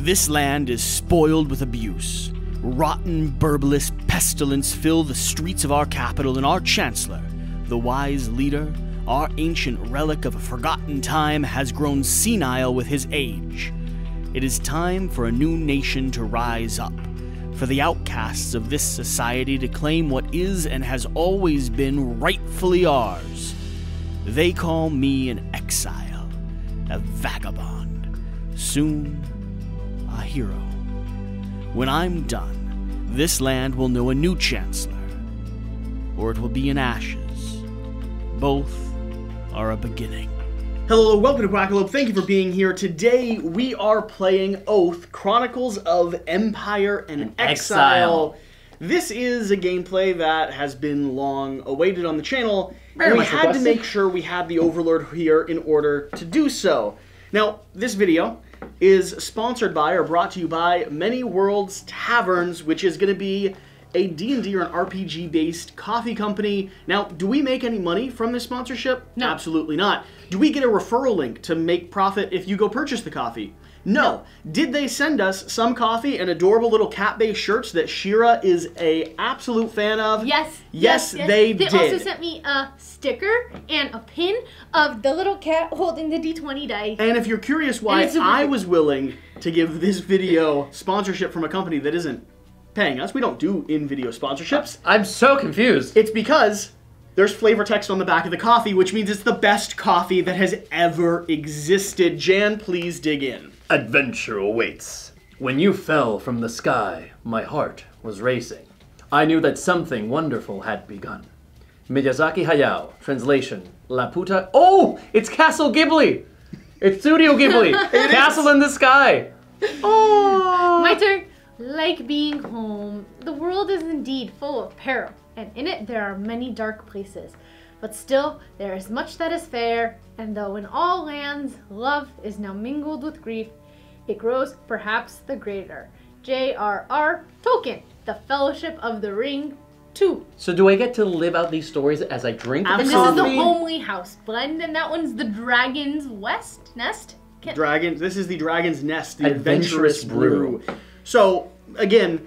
This land is spoiled with abuse. Rotten, burbless pestilence fill the streets of our capital, and our chancellor, the wise leader, our ancient relic of a forgotten time, has grown senile with his age. It is time for a new nation to rise up, for the outcasts of this society to claim what is and has always been rightfully ours. They call me an exile, a vagabond, soon a hero. When I'm done, this land will know a new chancellor, or it will be in ashes. Both are a beginning. Hello, welcome to Quackalope. Thank you for being here. Today we are playing Oath Chronicles of Empire and Exile. This is a gameplay that has been long awaited on the channel. And we had to make sure we had the Overlord here in order to do so. Now, this video is sponsored by or brought to you by Many Worlds Taverns, which is going to be a D&D or an RPG-based coffee company. Now, do we make any money from this sponsorship? No. Absolutely not. Do we get a referral link to make profit if you go purchase the coffee? No. Did they send us some coffee and adorable little cat-based shirts that Shira is an absolute fan of? Yes. Yes, they did. They also sent me a sticker and a pin of the little cat holding the D20 die. And if you're curious why I was willing to give this video sponsorship from a company that isn't paying us. We don't do in-video sponsorships. I'm so confused. It's because there's flavor text on the back of the coffee, which means it's the best coffee that has ever existed. Jan, please dig in. Adventure awaits. When you fell from the sky, my heart was racing. I knew that something wonderful had begun. Miyazaki Hayao, translation, Laputa. Oh, it's Castle Ghibli. It's Studio Ghibli. Castle in the sky. Oh. My turn. Like being home, the world is indeed full of peril, and in it there are many dark places. But still, there is much that is fair, and though in all lands love is now mingled with grief, it grows perhaps the greater. J.R.R. Tolkien, The Fellowship of the Ring, 2. So do I get to live out these stories as I drink? Absolutely. And this is the homely house blend, and that one's the Dragon's Nest? This is the Dragon's Nest, the Adventurous Brew. So, again,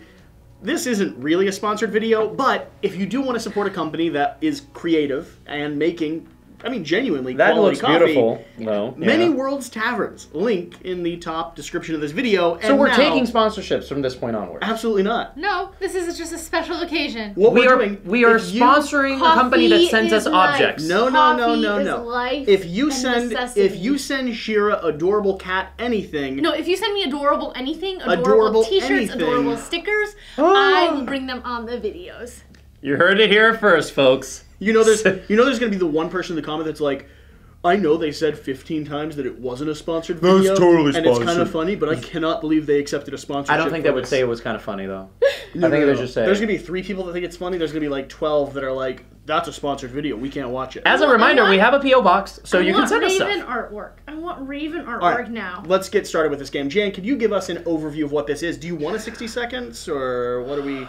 this isn't really a sponsored video, but if you do want to support a company that is creative and making, I mean, genuinely quality coffee. That looks beautiful. Well, yeah. Many Worlds Taverns. Link in the top description of this video. So we're taking sponsorships from this point onward. Absolutely not. No, this is just a special occasion. What we're doing, we are sponsoring the company that sends us objects. No. Life if you send Shira adorable cat anything. No, if you send me adorable anything, adorable t-shirts, adorable stickers, I will bring them on the videos. You heard it here first, folks. You know there's gonna be the one person in the comment that's like, I know they said 15 times that it wasn't a sponsored video. That's totally sponsored. And it's kind of funny, but I cannot believe they accepted a sponsorship. I don't think they would say it was kind of funny, though. I think they just say. There's going to be 3 people that think it's funny. There's going to be like 12 that are like, that's a sponsored video. We can't watch it. As a reminder, we have a P.O. box, so you can send us stuff. I want Raven artwork right, now. Let's get started with this game. Jan, could you give us an overview of what this is? Do you want a 60 seconds, or what do we...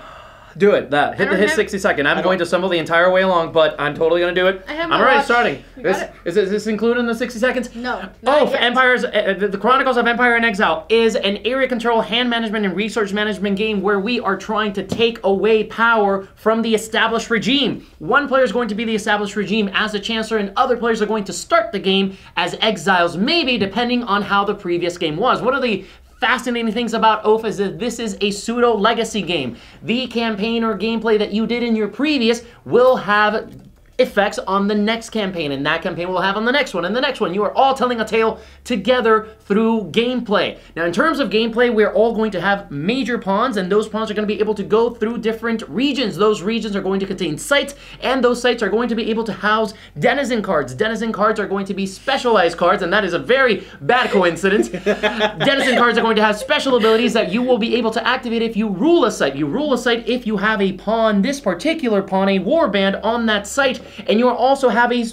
Do it. That. Hit 60 second. I'm going to stumble the entire way along, but I'm totally going to do it. I'm already starting. Is this included in the 60 seconds? No. Oh, Empires, the Chronicles of Empire and Exile is an area control, hand management, and resource management game where we are trying to take away power from the established regime. One player is going to be the established regime as the chancellor, and other players are going to start the game as exiles, maybe depending on how the previous game was. What are the fascinating things about Oath is that this is a pseudo-legacy game. The campaign or gameplay that you did in your previous will have effects on the next campaign, and that campaign will have on the next one, and the next one. You are all telling a tale together through gameplay. Now, in terms of gameplay, we're all going to have major pawns, and those pawns are going to be able to go through different regions. Those regions are going to contain sites, and those sites are going to be able to house denizen cards. Denizen cards are going to be specialized cards, and that is a very bad coincidence. Denizen cards are going to have special abilities that you will be able to activate if you rule a site. You rule a site if you have a pawn, this particular pawn, a warband on that site. And you will also have a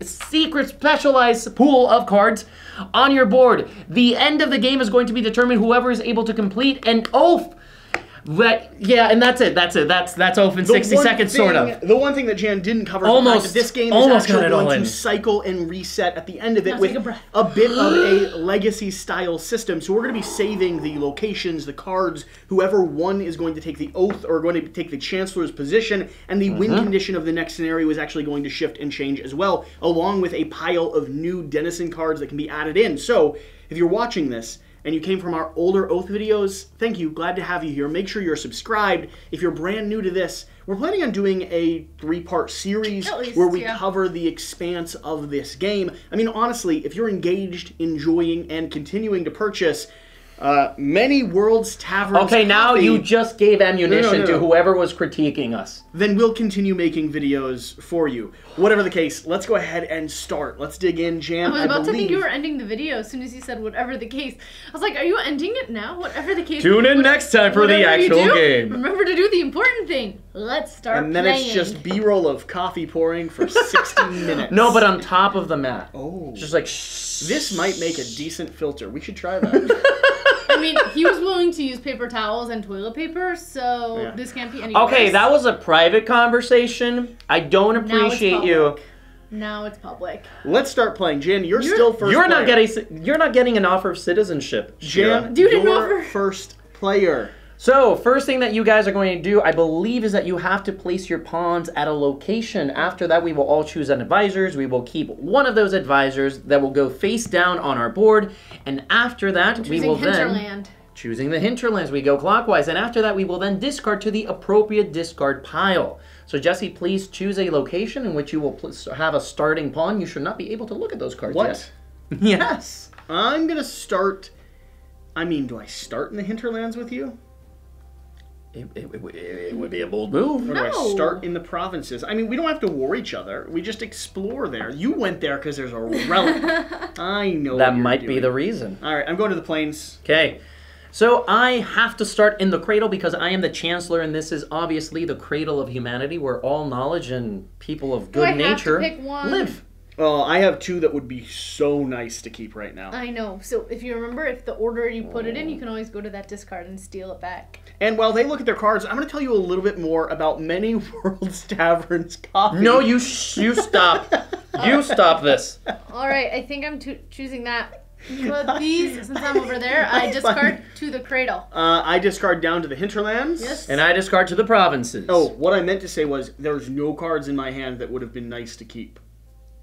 secret specialized pool of cards on your board. The end of the game is going to be determined whoever is able to complete an oath. Right. Yeah, and that's it. That's it. That's open 60 seconds, sort of. The one thing that Jan didn't cover almost is that this game is actually going to cycle and reset at the end of it with a bit of a legacy style system. So we're going to be saving the locations, the cards, whoever one is going to take the oath or going to take the chancellor's position, and the win condition of the next scenario is actually going to shift and change as well, along with a pile of new denizen cards that can be added in. So if you're watching this and you came from our older Oath videos, thank you. Glad to have you here. Make sure you're subscribed. If you're brand new to this, we're planning on doing a 3-part series where we cover the expanse of this game. I mean, honestly, if you're engaged, enjoying, and continuing to purchase Many Worlds Taverns. Okay, now you just gave ammunition to whoever was critiquing us. Then we'll continue making videos for you. Whatever the case, let's go ahead and start. Let's dig in, Jan. I was about to think you were ending the video as soon as you said whatever the case. I was like, are you ending it now? Whatever the case. Tune in next time for the actual game. Remember to do the important thing. Let's start playing. And then it's just B-roll of coffee pouring for 60 minutes. No, but on top of the map. Oh. It's just like, shh. This might make a decent filter. We should try that. I mean, he was willing to use paper towels and toilet paper, so this can't be any worse. Okay, that was a private conversation. I don't appreciate you. Now it's public. Let's start playing. Jan, you're still first player. You're not getting an offer of citizenship. Jan, you're first player. So, first thing that you guys are going to do, I believe, is that you have to place your pawns at a location. After that, we will all choose an advisors. We will keep one of those advisors that will go face down on our board. And after that, we will then... Choosing the hinterlands. We go clockwise. And after that, we will then discard to the appropriate discard pile. So, Jesse, please choose a location in which you will have a starting pawn. You should not be able to look at those cards yet. Yes. I'm going to start... I mean, do I start in the hinterlands with you? It would be a bold move. No. Or do I start in the provinces? I mean, we don't have to war each other. We just explore there. You went there because there's a relic. I know that might be the reason. All right, I'm going to the plains. Okay. So I have to start in the cradle because I am the chancellor, and this is obviously the cradle of humanity where all knowledge and people of good nature live. Well, I have two that would be so nice to keep right now. I know. So if you remember, if the order you put it in, you can always go to that discard and steal it back. And while they look at their cards, I'm going to tell you a little bit more about Many Worlds Taverns Coffee. No, you stop. You stop this. All right. I think I'm choosing that. But these, since I'm over there, I discard to the cradle. I discard down to the hinterlands. Yes. And I discard to the provinces. Oh, what I meant to say was there's no cards in my hand that would have been nice to keep.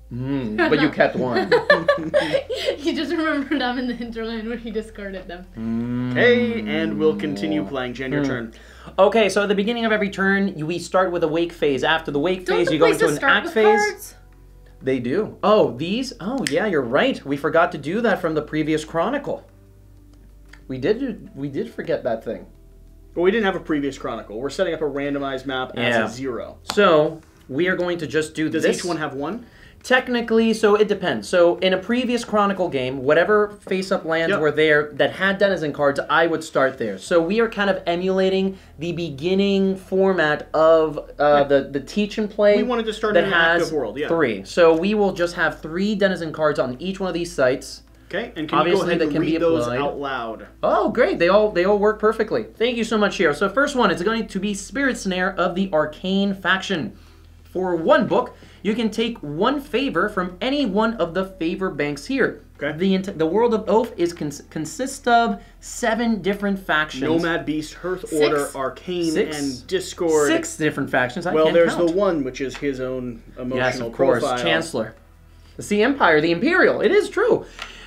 But you kept one. He just remembered them in the hinterland where he discarded them. Okay, and we'll continue playing. Jen, your turn. Okay, so at the beginning of every turn, we start with a wake phase. After the wake phase, you go into an act phase. Cards? They do. Oh, these? Oh, yeah, you're right. We forgot to do that from the previous chronicle. We did forget that thing. But we didn't have a previous chronicle. We're setting up a randomized map as a 0. So we are going to just do this. Does each one have one? Technically, so it depends. So in a previous Chronicle game, whatever face-up lands were there that had denizen cards, I would start there. So we are kind of emulating the beginning format of the teach and play. We wanted to start in an active world, three. So we will just have 3 denizen cards on each one of these sites. Okay, and can you go ahead and read those out loud? Oh, great. They all work perfectly. Thank you so much, Shiro. So first one is going to be Spirit Snare of the Arcane Faction. For one book, you can take one favor from any one of the favor banks here. Okay. The world of Oath consists of 7 different factions. Nomad, Beast, Hearth Order, Arcane, and Discord. 6 different factions. Well, there's the one which is his own emotional profile. Course. Chancellor. The Empire, the Imperial. It is true.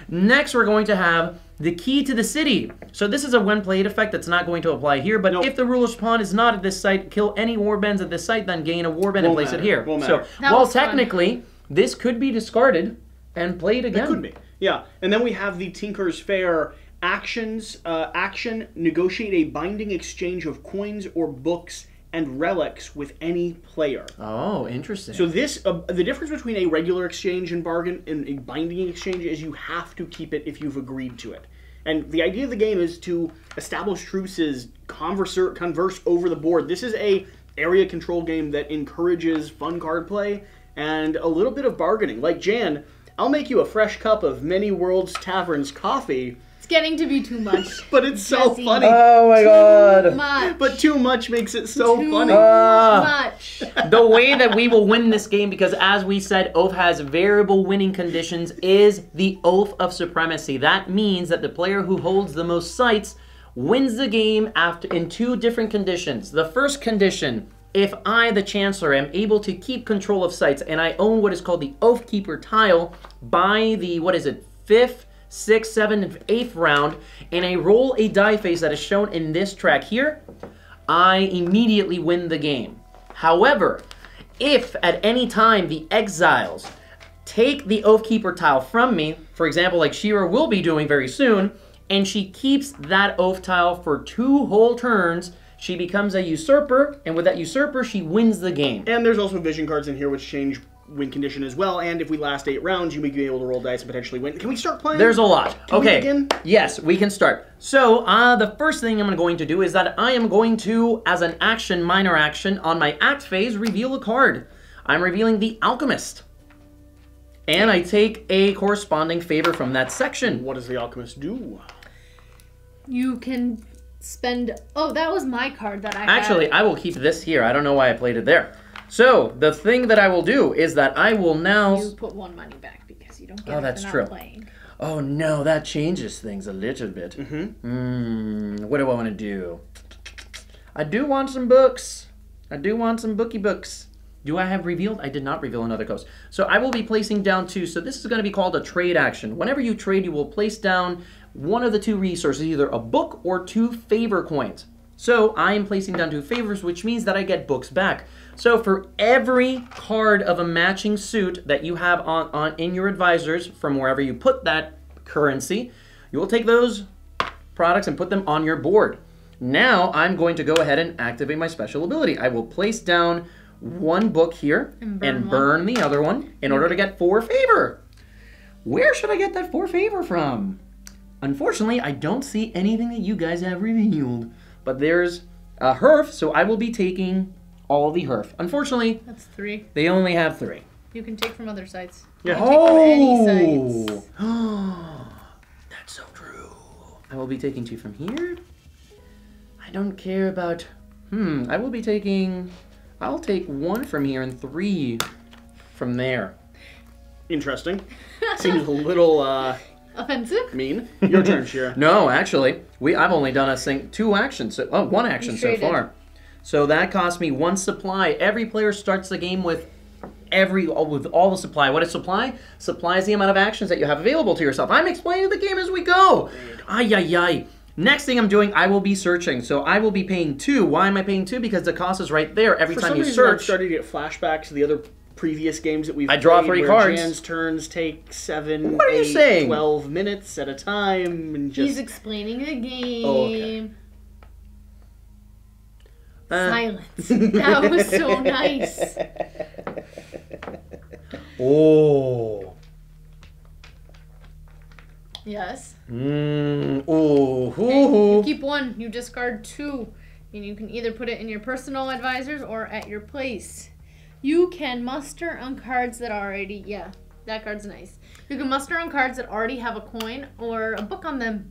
Next, we're going to have the Key to the City. So this is a one-played effect that's not going to apply here, but if the ruler's pawn is not at this site, kill any warbands at this site, then gain a warband and place it here. So while technically, this could be discarded and played again. It could be, yeah. And then we have the Tinker's Fair actions. Action, negotiate a binding exchange of coins or books and relics with any player. Oh, interesting. So this, the difference between a regular exchange and bargain and a binding exchange is you have to keep it if you've agreed to it. And the idea of the game is to establish truces, converse over the board. This is a area control game that encourages fun card play and a little bit of bargaining. Like Jan, I'll make you a fresh cup of Many Worlds Taverns coffee. getting to be too much. But it's so funny. Oh my god. Much. But too much makes it so funny. Much. The way that we will win this game, because as we said, Oath has variable winning conditions, is the Oath of Supremacy. That means that the player who holds the most sites wins the game after in two different conditions. The first condition, if I, the Chancellor, am able to keep control of sites and I own what is called the Oathkeeper tile by the, what is it, 5th, 6th, 7th, and 8th round, and I roll a die face that is shown in this track here, I immediately win the game. However, if at any time the exiles take the Oathkeeper tile from me, for example, like She-Ra will be doing very soon, and she keeps that Oath tile for 2 whole turns, she becomes a usurper, and with that usurper, she wins the game. And there's also vision cards in here which change win condition as well, and if we last 8 rounds, you may be able to roll dice and potentially win. Can we start playing? There's a lot. Okay. Yes, we can start. So, the first thing I'm going to do is that I am going to, as an action, minor action, on my act phase, reveal a card. I'm revealing the Alchemist. And I take a corresponding favor from that section. What does the Alchemist do? You can... spend... Oh, that was my card that I had. Actually, I will keep this here. I don't know why I played it there. So, the thing that I will do is that I will now... You put 1 money back because you don't get it. Oh, that's true. Oh, no, that changes things a little bit. Mm-hmm. What do I want to do? I do want some books. I do want some bookie books. Do I have revealed? I did not reveal another coast. So, I will be placing down 2. So, this is going to be called a trade action. Whenever you trade, you will place down... one of the 2 resources, either a book or 2 favor coins. So I am placing down 2 favors, which means that I get books back. So for every card of a matching suit that you have in your advisors, from wherever you put that currency, you will take those products and put them on your board. Now I'm going to go ahead and activate my special ability. I will place down 1 book here and burn the other one in order to get 4 favor. Where should I get that 4 favor from? Unfortunately, I don't see anything that you guys have revealed, but there's a herf, so I will be taking all the herf. Unfortunately, that's 3. They only have 3. You can take from other sites. Yeah. Oh! Any sites. That's so true. I will be taking 2 from here. I don't care about... I will be taking... I'll take 1 from here and 3 from there. Interesting. Seems a little, offensive? Mean. Your turn, Shira. No, actually, I've only done 2 actions. So, 1 action so far. So that cost me 1 supply. Every player starts the game with all the supply. What is supply? Supply is the amount of actions that you have available to yourself. I'm explaining the game as we go. Ay, ay, ay. Next thing I'm doing, I will be searching. So I will be paying 2. Why am I paying 2? Because the cost is right there. Every time you search. I'm starting to get flashbacks to the other previous games that we've played. I draw 3 cards. Jan's turns take 7, what are you saying? 12 minutes at a time. And just... He's explaining the game. Oh, okay. Silence. That was so nice. Oh. Yes. Oh. Okay, you keep 1. You discard 2. And you can either put it in your personal advisors or at your place. You can muster on cards that already, yeah, that card's nice. You can muster on cards that already have a coin or a book on them.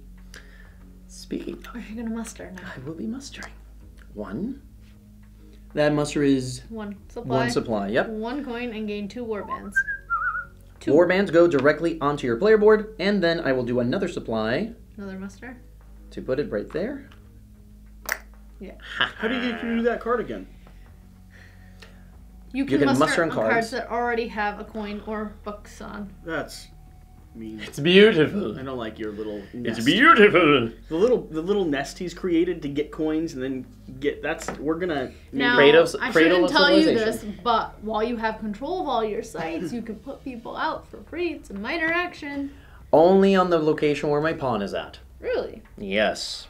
Speaking of. Are you going to muster now? I will be mustering. 1. That muster is... 1 supply. 1 supply, yep. 1 coin and gain 2 warbands. 2 warbands go directly onto your player board, and then I will do another supply. Another muster? To put it right there. Yeah. How do you get to do that card again? You can muster on cards that already have a coin or books on. That's mean. It's beautiful. I don't like your little nest. It's beautiful. The little nest he's created to get coins and then get we're gonna I shouldn't tell you this, but while you have control of all your sites, you can put people out for free. It's a minor action. Only on the location where my pawn is at. Really? Yes.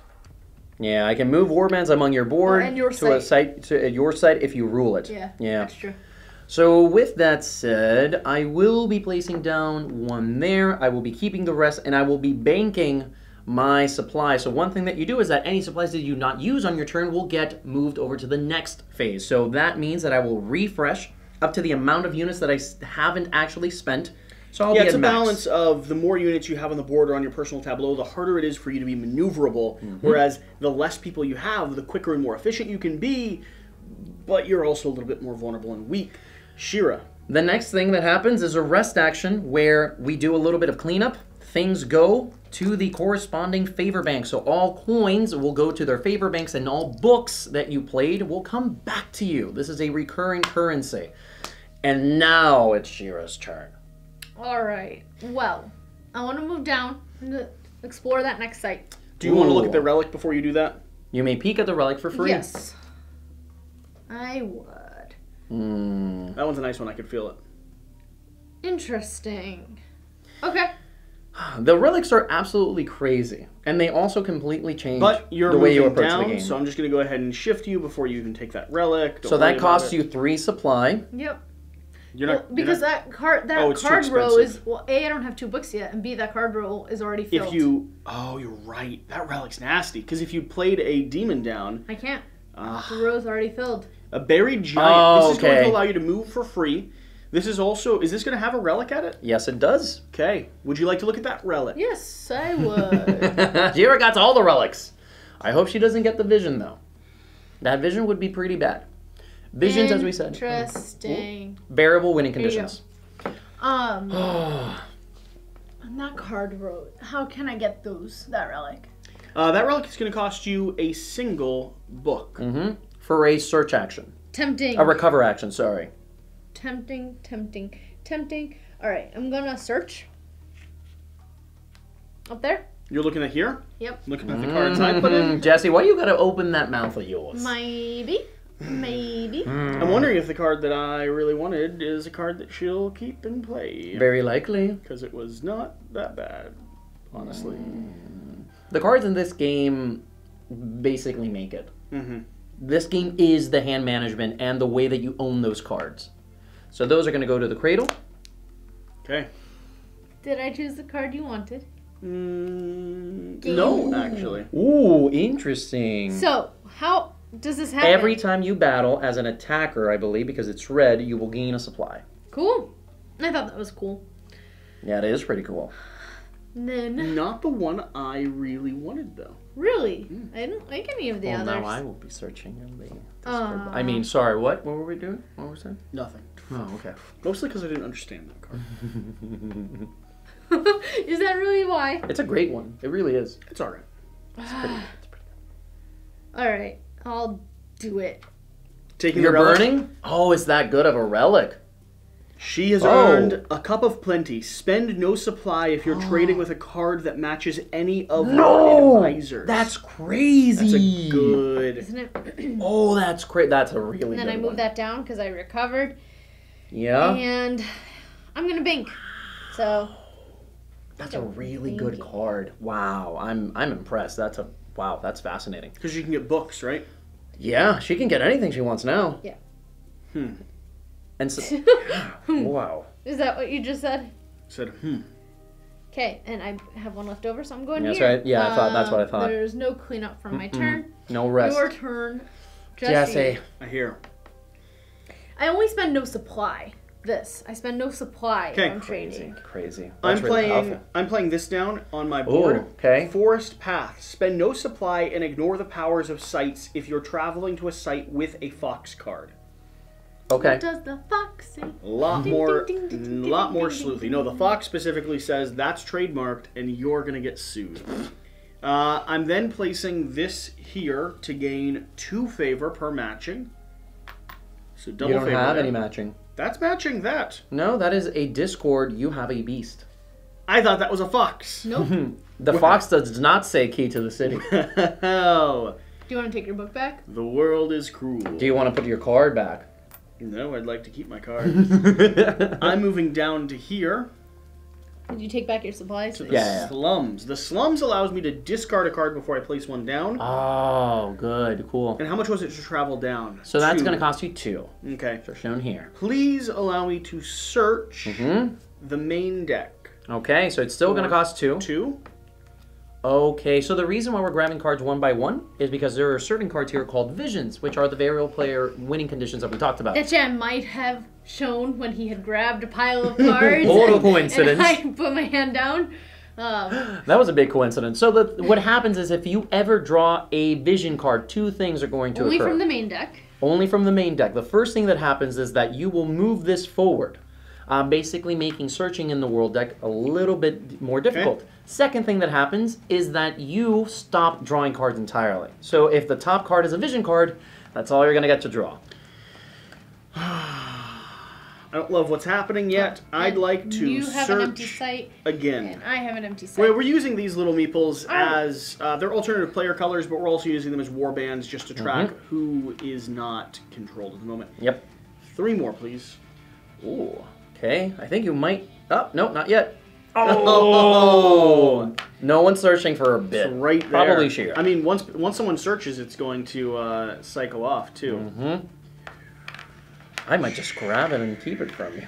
Yeah, I can move warbands among your board to your site if you rule it. Yeah, yeah, that's true. So with that said, I will be placing down 1 there. I will be keeping the rest, and I will be banking my supply. So one thing that you do is that any supplies that you not use on your turn will get moved over to the next phase. So that means that I will refresh up to the amount of units that I haven't actually spent. So I'll be at max. It's a balance of the more units you have on the board or on your personal tableau, the harder it is for you to be maneuverable. Mm-hmm. Whereas the less people you have, the quicker and more efficient you can be, but you're also a little bit more vulnerable and weak. Shira. The next thing that happens is a rest action where we do a little bit of cleanup. Things go to the corresponding favor bank. So all coins will go to their favor banks and all books that you played will come back to you. This is a recurring currency. And now it's Shira's turn. All right. Well, I want to move down and explore that next site. Do you want to look at the relic before you do that? You may peek at the relic for free. Yes. I would. Mm. That one's a nice one. I could feel it. Interesting. Okay. The relics are absolutely crazy, and they also completely change the way you approach the game. So I'm just going to go ahead and shift you before you even take that relic. So that costs you 3 supply. Yep. You're not, because you're not, that card row is, well, A, I don't have 2 books yet, and B, that card row is already filled. If you, oh, you're right. That relic's nasty, because if you played a demon down. I can't. The row's already filled. A buried giant. Oh, this is going to allow you to move for free. This is also, is this going to have a relic at it? Yes, it does. Okay. Would you like to look at that relic? Yes, I would. Jira got to all the relics. I hope she doesn't get the vision, though. That vision would be pretty bad. Visions, as we said. Interesting. Bearable winning conditions. Not card road. How can I get those, that relic? That relic is going to cost you a single book. Mm-hmm. For a search action. Tempting. A recover action, sorry. Tempting, tempting, tempting. All right, I'm going to search. Up there? You're looking at here? Yep. Looking at the cards I put in. Jesse, why you got to open that mouth of yours? Maybe. Maybe. I'm wondering if the card that I really wanted is a card that she'll keep and play. Very likely. Because it was not that bad, honestly. The cards in this game basically make it. Mm-hmm. This game is the hand management and the way that you own those cards. So those are going to go to the cradle. Okay. Did I choose the card you wanted? No, actually. Ooh, interesting. So how does this happen? Every time you battle as an attacker, I believe, because it's red, you will gain a supply. Cool. I thought that was cool. Yeah, it is pretty cool. Then. Not the one I really wanted, though. Really? Mm. I didn't like any of the others. Well, now I will be searching in the Discord. I mean, sorry, what? What were we doing? What was that? Nothing. Oh, okay. Mostly because I didn't understand that card. Is that really why? It's a great one. It really is. It's all right. It's pretty good. It's pretty good. All right. I'll do it. Taking your burning? Oh, is that good of a relic? She has earned a cup of plenty. Spend no supply if you're trading with a card that matches any of your advisors. That's crazy. That's a good. Isn't it? Oh, that's great. That's a really good. And then I moved that down because I recovered. Yeah. And I'm going to bank. So. That's a really good card. Wow. I'm impressed. That's fascinating. Because you can get books, right? Yeah. She can get anything she wants now. Yeah. Hmm. And so, wow. Is that what you just said? Said, hmm. Okay, and I have one left over, so I'm going here. That's right. Yeah, I thought that's what I thought. There's no cleanup from my turn. No rest. Your turn, Jesse. I hear. I only spend no supply. This. I spend no supply on trading. Crazy. That's I'm playing this down on my board. Ooh, okay. Forest Path. Spend no supply and ignore the powers of sites if you're traveling to a site with a fox card. Okay. What does the fox say? A lot more sleuthy. No, the fox specifically says that's trademarked and you're going to get sued. I'm then placing this here to gain 2 favor per matching. So double favor. You don't have any matching. That's matching that. No, that is a discord. You have a beast. I thought that was a fox. Nope. The fox does not say key to the city. Wow. Do you want to take your book back? The world is cruel. Do you want to put your card back? No, I'd like to keep my card. I'm moving down to here. Did you take back your supplies? To the slums. The slums allows me to discard a card before I place one down. Oh, good. Cool. And how much was it to travel down? So that's going to cost you 2. Okay. So shown here. Please allow me to search the main deck. Okay, so it's still going to cost 2. Okay, so the reason why we're grabbing cards one by one is because there are certain cards here called visions, which are the variable player winning conditions that we talked about. That Jan might have shown when he had grabbed a pile of cards. Total coincidence. And I put my hand down. That was a big coincidence. So what happens is if you ever draw a vision card, two things are going to occur. Only from the main deck. Only from the main deck. The first thing that happens is that you will move this forward. Basically making searching in the world deck a little bit more difficult. Okay. Second thing that happens is that you stop drawing cards entirely. So if the top card is a vision card, that's all you're going to get to draw. I don't love what's happening yet. I'd like to you have search an empty site, again. And I have an empty site. Wait, we're using these little meeples as... they're alternative player colors, but we're also using them as warbands just to track who is not controlled at the moment. Yep. Three more, please. Ooh. Okay, I think you might... Oh, no, not yet. Oh! No one's searching for a bit. It's right there. Probably Sheer. I mean, once someone searches, it's going to cycle off, too. Mm-hmm. I might just grab it and keep it from you.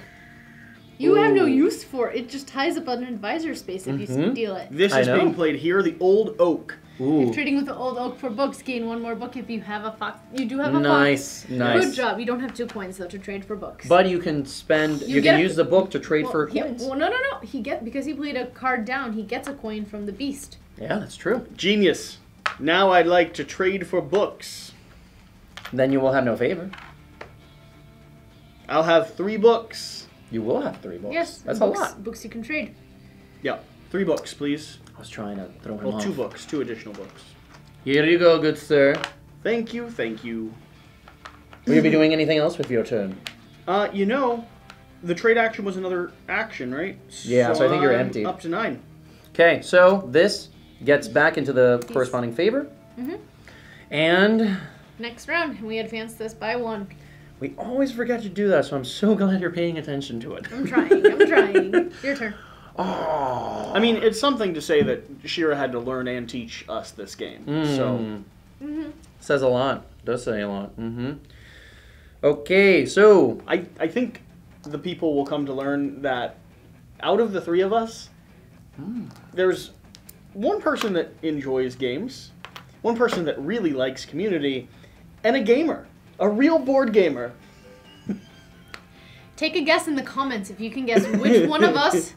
You have no use for it. It just ties up an advisor space if you steal it. This is being played here, the Old Oak. Ooh. If trading with the Old Oak for books, gain one more book if you have a fox. You do have a fox. Nice. Good job. You don't have 2 coins, though, to trade for books. But you can spend... You can use the book to trade for coins. Well, no. Because he played a card down, he gets a coin from the beast. Yeah, that's true. Genius. Now I'd like to trade for books. Then you will have no favor. I'll have 3 books. You will have 3 books. Yes. That's a lot. Books you can trade. Yeah. 3 books, please. I was trying to throw him off. Well, 2 books. 2 additional books. Here you go, good sir. Thank you, thank you. Will you be doing anything else with your turn? You know, the trade action was another action, right? Yeah, so I think you're empty. Up to 9. Okay, so this gets back into the corresponding favor. Mm-hmm. And... Next round, we advance this by 1. We always forget to do that, so I'm so glad you're paying attention to it. I'm trying. Your turn. Oh. I mean, it's something to say that Shira had to learn and teach us this game. So says a lot. Does say a lot. Okay, so I think the people will come to learn that out of the 3 of us, there's one person that enjoys games, one person that really likes community, and a gamer, a real board gamer. Take a guess in the comments if you can guess which one of us.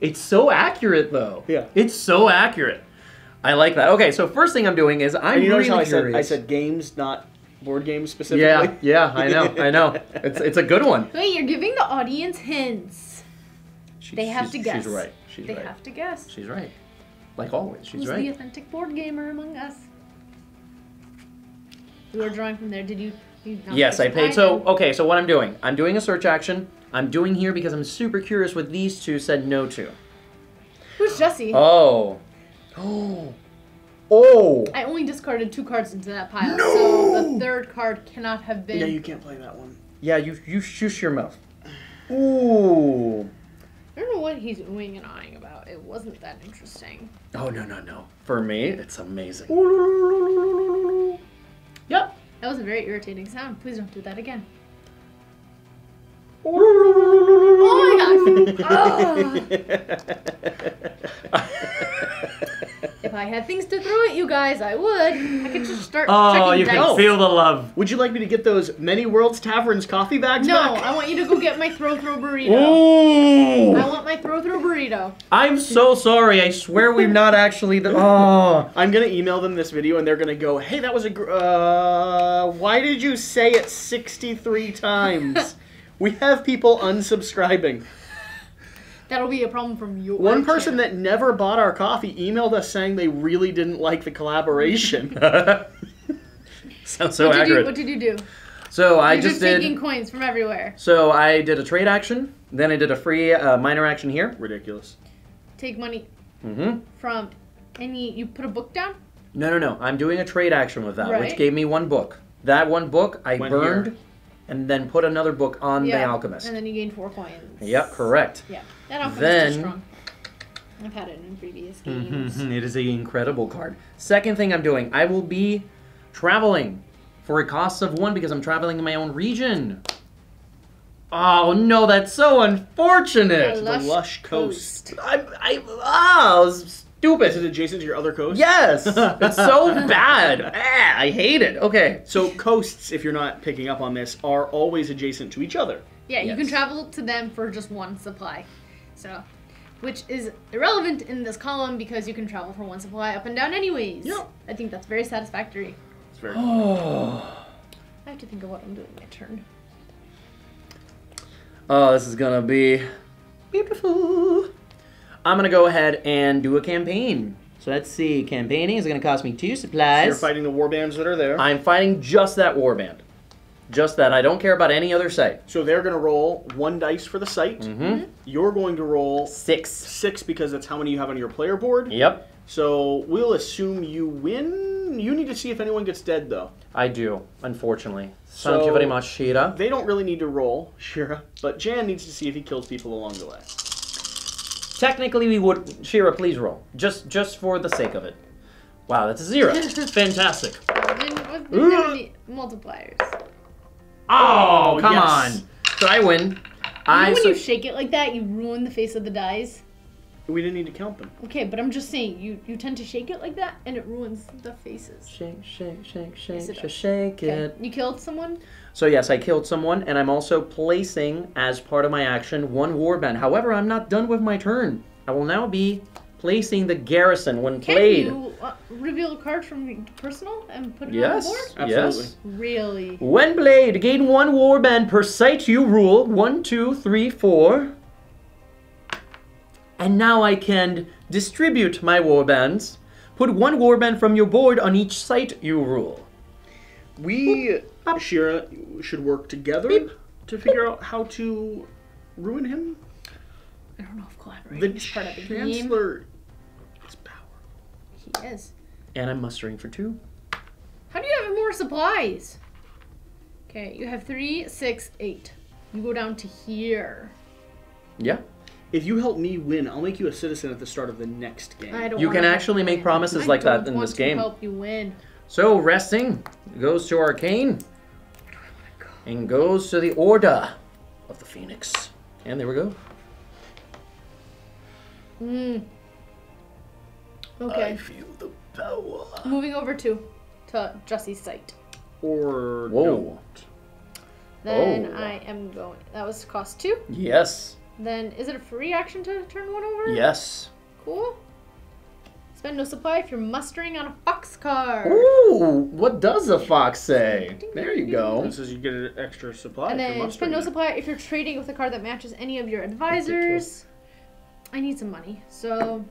It's so accurate, though. Yeah. It's so accurate. I like that. Okay, so first thing I'm doing is I'm really curious. I said games, not board games specifically. Yeah, I know. It's a good one. Wait, you're giving the audience hints. They have to guess. She's right. They have to guess. She's right. Like always, she's right. Who's the authentic board gamer among us? You were drawing from there. Did you... Yes, I paid. So, okay, so what I'm doing a search action. I'm doing here because I'm super curious what these two said no to. Who's Jesse? Oh. I only discarded 2 cards into that pile. No! So the 3rd card cannot have been... Yeah, you can't play that one. Yeah, you shush your mouth. Ooh. I don't know what he's oohing and eyeing about. It wasn't that interesting. Oh, no. For me, it's amazing. Yep. That was a very irritating sound. Please don't do that again. Oh my god! If I had things to throw at you guys, I would. I could just start checking dice. Can feel the love. Would you like me to get those Many Worlds Taverns coffee bags back? No, I want you to go get my throw-throw burrito. Ooh. I want my throw-throw burrito. I'm so sorry. I swear we're not actually... I'm going to email them this video, and they're going to go, hey, that was a... why did you say it 63 times? We have people unsubscribing. That'll be a problem from you. One person that never bought our coffee emailed us saying they really didn't like the collaboration. Sounds so accurate. What did you do? So I just did... You're taking coins from everywhere. So I did a trade action. Then I did a free minor action here. Ridiculous. Take money from any... You put a book down? No. I'm doing a trade action with that, which gave me 1 book. That 1 book I burned... Here. And then put another book on the Alchemist. And then you gained 4 coins. Yep, correct. Yeah, that Alchemist is strong. I've had it in previous games. It is an incredible card. Second thing I'm doing, I will be traveling for a cost of 1 because I'm traveling in my own region. Oh no, that's so unfortunate. The lush coast. I was stupid. Is it adjacent to your other coast? Yes. It's so bad. Ah, I hate it. Okay. So coasts, if you're not picking up on this, are always adjacent to each other. Yeah, yes. You can travel to them for just one supply. So, which is irrelevant in this column because you can travel for one supply up and down anyways. Yep. I think that's very satisfactory. It's very I have to think of what I'm doing my turn. Oh, this is gonna be beautiful. I'm gonna go ahead and do a campaign. So let's see, campaigning is gonna cost me 2 supplies. So you're fighting the warbands that are there. I'm fighting just that warband. Just that. I don't care about any other site. So they're gonna roll 1 dice for the site. Mm-hmm. You're going to roll 6. 6 because that's how many you have on your player board. Yep. So we'll assume you win. You need to see if anyone gets dead though. I do, unfortunately. So thank you very much, Shira. They don't really need to roll, Shira, but Jan needs to see if he kills people along the way. Technically, we would. Shira, please roll. Just for the sake of it. Wow, that's a 0. Fantastic. Then multipliers. Oh, come yes. on. So I win. When you shake it like that, you ruin the face of the dice. We didn't need to count them. Okay, but I'm just saying, you tend to shake it like that, and it ruins the faces. Shake, shake, shake, shake, yes, shake it. You killed someone? So yes, I killed someone, and I'm also placing, as part of my action, 1 warband. However, I'm not done with my turn. I will now be placing the garrison when played. Can you reveal a card from personal and put it yes, on the board? Yes, absolutely. Really? When played, gain 1 warband per site you rule. 1, 2, 3, 4... And now I can distribute my warbands. Put 1 warband from your board on each site you rule. We, Shira, should work together to figure out how to ruin him. I don't know if collaborating is part of the game. The Chancellor is powerful. He is. And I'm mustering for 2. How do you have more supplies? Okay, you have 3, 6, 8. You go down to here. Yeah. If you help me win, I'll make you a citizen at the start of the next game. I don't you can actually make promises like that in this game. I help you win. So resting goes to Arcane and goes to the Order of the Phoenix. And there we go. Okay. I feel the power. Moving over to Jesse's site. Or whoa. Don't. Then I am going. That was cost 2? Yes. Then, is it a free action to turn 1 over? Yes. Cool. Spend no supply if you're mustering on a fox card. Ooh, what does a fox say? There you go. It says you get an extra supply. And then, spend no supply if you're trading with a card that matches any of your advisors. I need some money. So,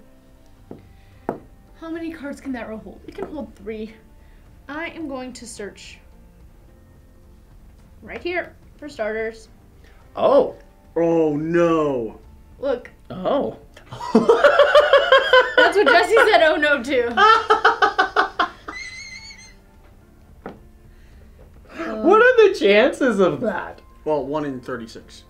how many cards can that row hold? It can hold 3. I am going to search right here for starters. Oh. Oh no! Look. Oh. That's what Jesse said. Oh no, too. What are the chances of that? Well, 1 in 36.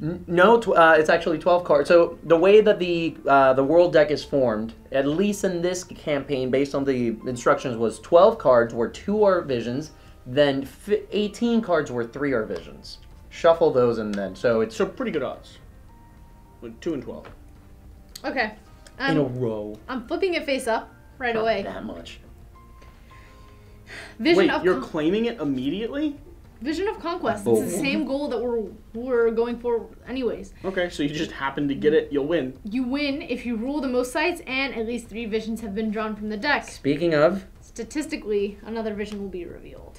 No, it's actually 12 cards. So the way that the world deck is formed, at least in this campaign, based on the instructions, was 12 cards where 2 are visions, then 18 cards where 3 are visions. Shuffle those and then so pretty good odds. Like 2 and 12. Okay. In a row. I'm flipping it face up right away. Not that much. Vision of you're claiming it immediately? Vision of Conquest. Boom. It's the same goal that we're going for anyways. Okay, so you just happen to get it, you'll win. You win if you rule the most sites and at least 3 visions have been drawn from the deck. Speaking of, statistically, another vision will be revealed.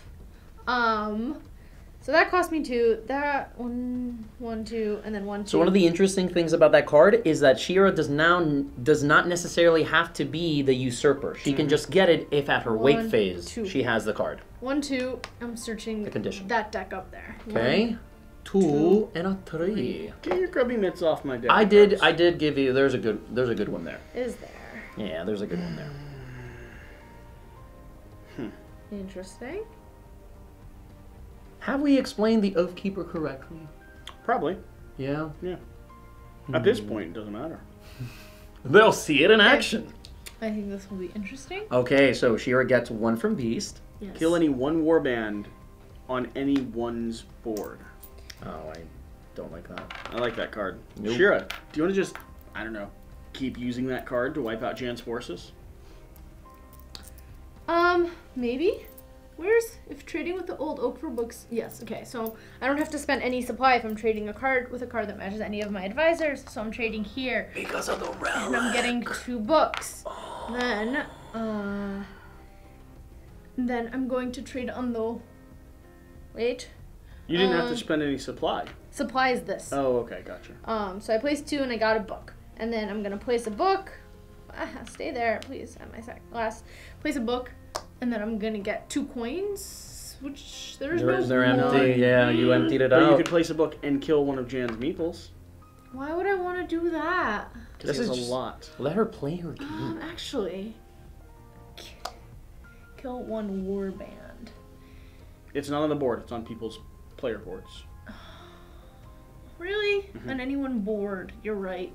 So that cost me 2, that 1, 1, 2, and then 1, 2. So one of the interesting things about that card is that Shira does not necessarily have to be the usurper. She can just get it if at her wake phase she has the card. 1, 2, I'm searching the condition. That deck up there. Okay. 1, 2, and a 3. Get your grubby mitts off my deck. I did give you there's a good one there. Is there? Yeah, there's a good one there. Interesting. Have we explained the Oathkeeper correctly? Probably. Yeah? Yeah. At this point, it doesn't matter. They'll see it in action. I think this will be interesting. Okay, so Shira gets 1 from Beast. Yes. Kill any 1 warband on any one's board. Oh, I don't like that. I like that card. Nope. Shira, do you want to just, I don't know, keep using that card to wipe out Jan's forces? Maybe? Where's... If trading with the old Oprah books... Yes, okay, so I don't have to spend any supply if I'm trading a card with a card that matches any of my advisors, so I'm trading here. Because of the relic. And I'm getting 2 books. Oh. Then I'm going to trade on the... Wait. You didn't have to spend any supply. Supply is this. Oh, okay, gotcha. So I placed 2 and I got a book. And then I'm going to place a book. Stay there, please, at my last. Place a book. And then I'm going to get 2 coins, which they're empty. Yeah, you emptied it out. Or you could place a book and kill one of Jan's meeples. Why would I want to do that? This is a lot. Let her play her game. Actually, kill 1 warband. It's not on the board. It's on people's player boards. Really? Mm-hmm. On anyone board. You're right.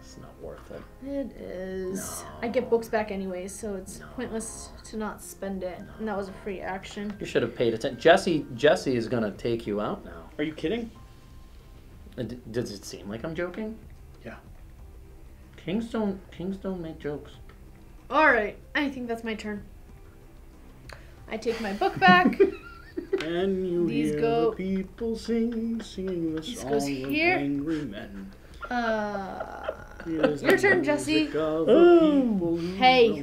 It's not worth it. It is. No. I get books back anyways, so it's pointless to not spend it. No. And that was a free action. You should have paid attention. Jesse is gonna take you out now. Are you kidding? Does it seem like I'm joking? Yeah. Kings don't make jokes. All right. I think that's my turn. I take my book back. And you hear the people singing the song of angry men. Your turn, Jesse. Hey,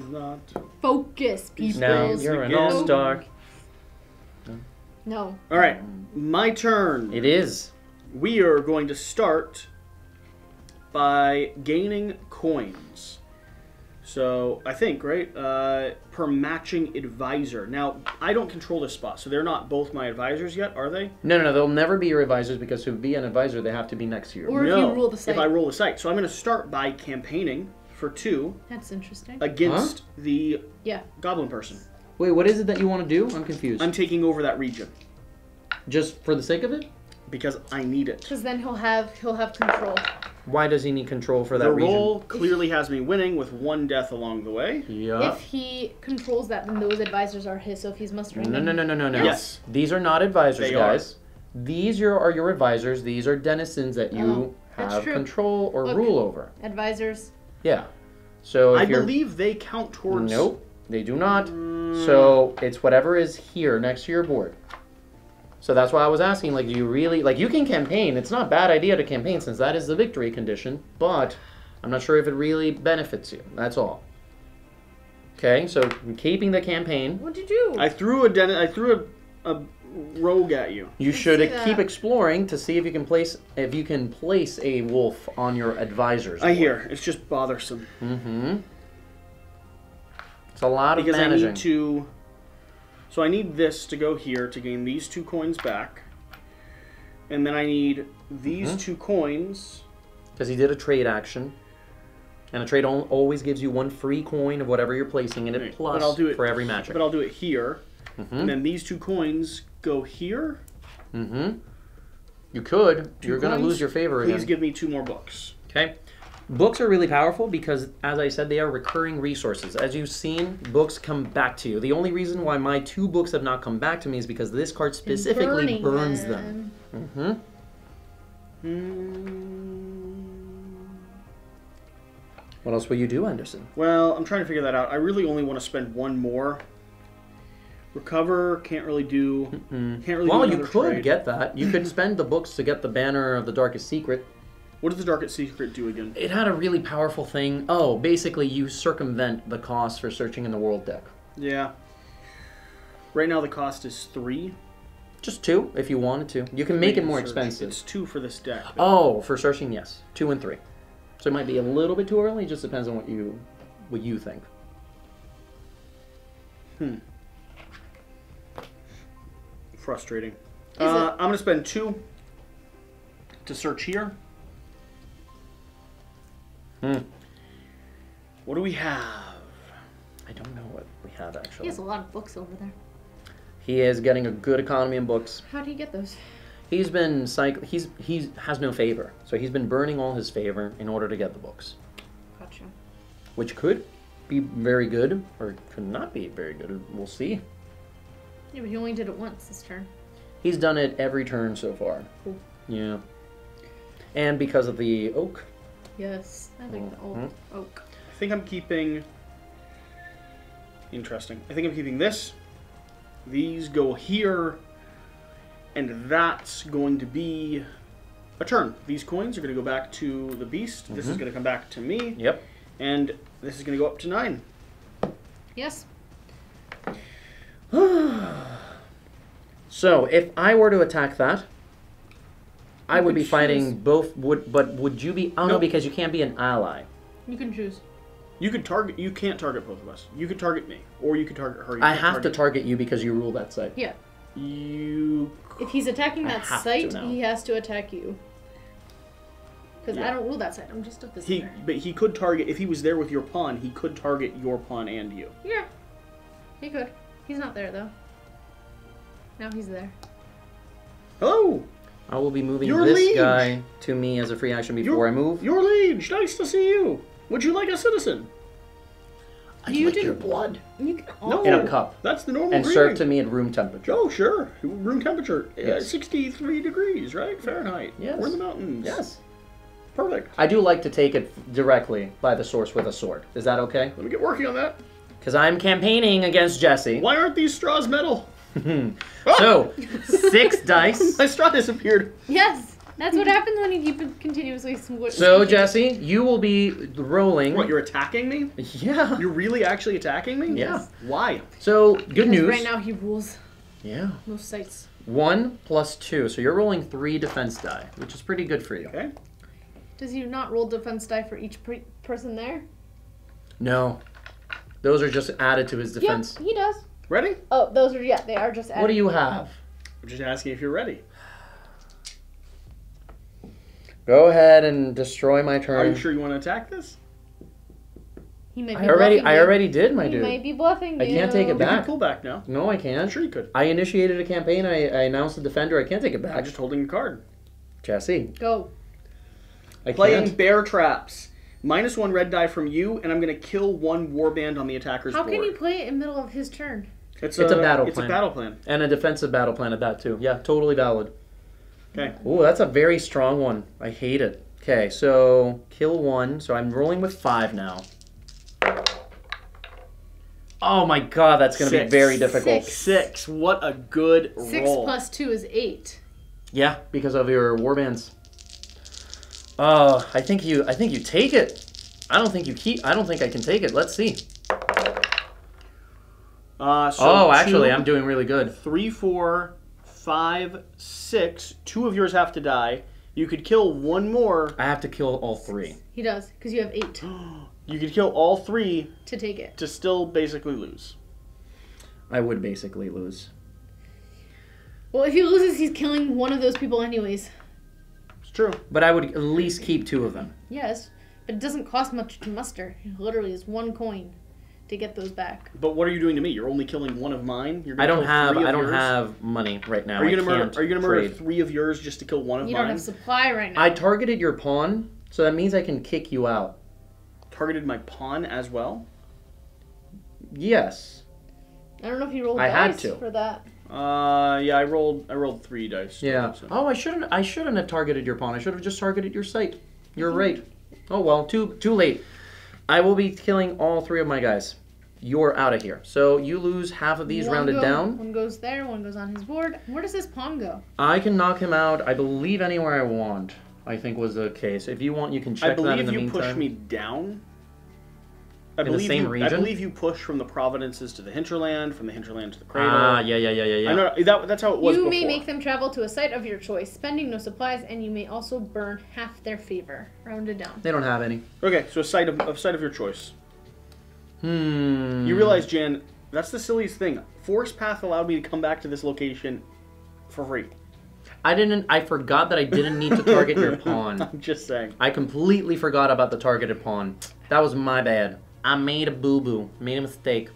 focus, people. Now you're an all-star. No. All right, my turn. It is. We are going to start by gaining coins. So I think, right, per matching advisor. Now, I don't control this spot, so they're not both my advisors yet, are they? No, no, no, they'll never be your advisors because to be an advisor, they have to be next to you. Or if you roll the site. If I roll the site. So I'm going to start by campaigning for 2. That's interesting. Against the goblin person. Wait, what is it that you want to do? I'm confused. I'm taking over that region. Just for the sake of it? Because I need it. Because then he'll have control. Why does he need control for that region? The roll clearly has me winning with 1 death along the way. Yeah. If he controls that, then those advisors are his, so if he's mustering... No. Yes. These are not advisors, guys. These are your advisors. These are denizens that you have control or rule over. Advisors. Yeah. So I believe they count towards... Nope, they do not. So it's whatever is here next to your board. So that's why I was asking, like, do you really... Like, you can campaign. It's not a bad idea to campaign since that is the victory condition, but I'm not sure if it really benefits you. That's all. Okay, so keeping the campaign... What'd you do? I threw a rogue at you. You should keep exploring to see if you can place a wolf on your advisor's board. I hear. It's just bothersome. Mm-hmm. It's a lot of managing. I need to... So I need this to go here to gain these 2 coins back. And then I need these 2 coins. Because he did a trade action. And a trade always gives you 1 free coin of whatever you're placing in it, plus for every matchup. But I'll do it here. Mm-hmm. And then these 2 coins go here. Mm-hmm. You could. You're going to lose your favor again. Please give me 2 more books. Okay. Books are really powerful because, as I said, they are recurring resources. As you've seen, books come back to you. The only reason why my 2 books have not come back to me is because this card specifically burns them. Mm-hmm. What else will you do, Anderson? Well, I'm trying to figure that out. I really only want to spend 1 more. Recover, can't really do... Can't really do another trade. Well, you could get that. You could spend the books to get the banner of the Darkest Secret. What does the Darkest Secret do again? It had a really powerful thing. Oh, basically you circumvent the cost for searching in the world deck. Yeah. Right now the cost is 3. Just 2 if you wanted to. You can make it more expensive. It's 2 for this deck. Though. Oh, for searching, yes. 2 and 3. So it might be a little bit too early. It just depends on what you think. Frustrating. I'm going to spend 2 to search here. What do we have? I don't know what we have, actually. He has a lot of books over there. He is getting a good economy in books. How do you get those? He's been he has no favor, so he's been burning all his favor in order to get the books. Gotcha. Which could be very good, or could not be very good. We'll see. Yeah, but he only did it once this turn. He's done it every turn so far. Cool. Yeah. And because of the oak... Yes, I like the old oak. I think I'm keeping... Interesting. I think I'm keeping this. These go here. And that's going to be a turn. These coins are going to go back to the beast. This is going to come back to me. Yep. And this is going to go up to 9. Yes. So, if I were to attack that, I would be fighting both. Would you be... Oh, no, because you can't be an ally. You can choose. You could target... You can't target both of us. You could target me, or you could target her. I have to target you because you rule that site. Yeah. You... If he's attacking that site, he has to attack you. Because I don't rule that site. I'm just a visitor. But he could target... If he was there with your pawn, he could target your pawn and you. Yeah. He could. He's not there, though. Now he's there. Hello! I will be moving this guy to me as a free action before I move. Your liege! Nice to see you! Would you like a citizen? I'd like your blood. No, in a cup. That's the normal reading. Served to me at room temperature. Oh, sure. Room temperature. Yes. 63 degrees, right? Fahrenheit. Yes. We're in the mountains. Yes. Perfect. I do like to take it directly by the source with a sword. Is that okay? Let me get working on that. Because I'm campaigning against Jesse. Why aren't these straws metal? So, 6 dice. My straw disappeared. Yes. That's what happens when you keep it continuously switching. So, Jesse, you will be rolling. What, you're attacking me? Yeah. You're really actually attacking me? Yeah. Yes. Why? So, good news. Right now he rules. Yeah. Most sites. 1 plus 2. So you're rolling 3 defense die, which is pretty good for you. Okay. Does he not roll defense die for each person there? No. Those are just added to his defense. Yeah, he does. Ready? Oh, those are, yeah, they are just added. What do you have? I'm just asking if you're ready. Go ahead and destroy my turn. Are you sure you want to attack this? He might be bluffing. I already did, my dude. You might be bluffing, dude. I can't take it back. You can pull back now. No, I can't. I'm sure you could. I initiated a campaign. I announced the defender. I can't take it back. I'm just holding a card. Jesse. Go. Playing bear traps. -1 red die from you, and I'm going to kill 1 warband on the attacker's board. How can you play it in the middle of his turn? It's a battle plan. It's a battle plan. And a defensive battle plan at that, too. Yeah, totally valid. Okay. Ooh, that's a very strong one. I hate it. Okay, so kill 1. So I'm rolling with 5 now. Oh, my God. That's going to be very difficult. 6. What a good roll. 6 plus 2 is 8. Yeah, because of your warbands. Oh, I think you take it. I don't think you keep. I don't think I can take it. Let's see. So actually, I'm doing really good. 3, 4, 5, 6. 2 of yours have to die. You could kill 1 more. I have to kill all 3. He does, because you have 8. You could kill all 3 to take it. To still basically lose. I would basically lose. Well, if he loses, he's killing one of those people anyways. True. But I would at least keep 2 of them. Yes, but it doesn't cost much to muster. It literally is 1 coin to get those back. But what are you doing to me? You're only killing 1 of mine? You're I don't have money right now. Are you going to murder 3 of yours just to kill 1 of mine? You don't have supply right now. I targeted your pawn, so that means I can kick you out. Targeted my pawn as well? Yes. I don't know if you rolled dice for that. Yeah, I rolled 3 dice. Yeah. So. Oh, I shouldn't have targeted your pawn. I should have just targeted your site. You're right. Oh well, too late. I will be killing all 3 of my guys. You're out of here. So you lose half of these rounded down. 1 goes there. 1 goes on his board. Where does this pawn go? I can knock him out. I believe anywhere I want. I think was the case. If you want, you can check that in the meantime. I believe you push me down. I believe you push from the provinces to the hinterland, from the hinterland to the cradle. Ah, yeah. I know, that's how it was before. You may make them travel to a site of your choice, spending no supplies, and you may also burn half their favor. Rounded down. They don't have any. Okay, so a site of your choice. Hmm. You realize, Jan, that's the silliest thing. Forest Path allowed me to come back to this location for free. I forgot that I didn't need to target your pawn. I'm just saying. I completely forgot about the targeted pawn. That was my bad. I made a boo-boo. Made a mistake.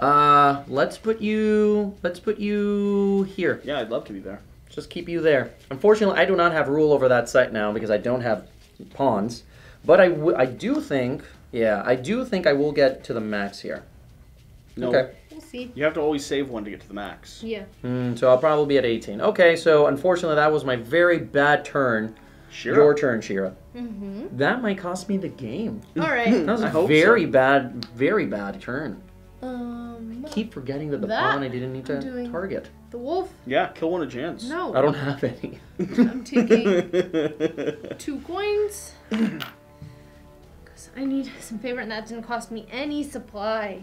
Let's put you here. Yeah, I'd love to be there. Just keep you there. Unfortunately, I do not have rule over that site now because I don't have pawns. But I do think I will get to the max here. No. Okay. We'll see. You have to always save 1 to get to the max. Yeah. So I'll probably be at 18. Okay, so unfortunately that was my very bad turn. Shira. Your turn, Shira. Mm-hmm. That might cost me the game. All right. That was a very bad turn. I keep forgetting that the pawn I didn't need to target. The wolf? Yeah, kill one of Jan's. No. I don't have any. I'm taking 2 coins. Because I need some favorite, and that didn't cost me any supply.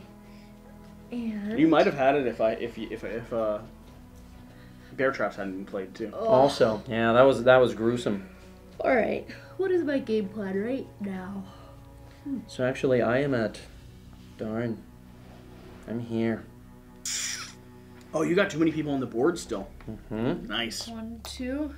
And you might have had it if Bear Traps hadn't been played too. Oh. Also, yeah, that was gruesome. All right, what is my game plan right now? So actually, I am at, darn, I'm here. Oh, you got too many people on the board still. Mm-hmm. Nice. 1, 2,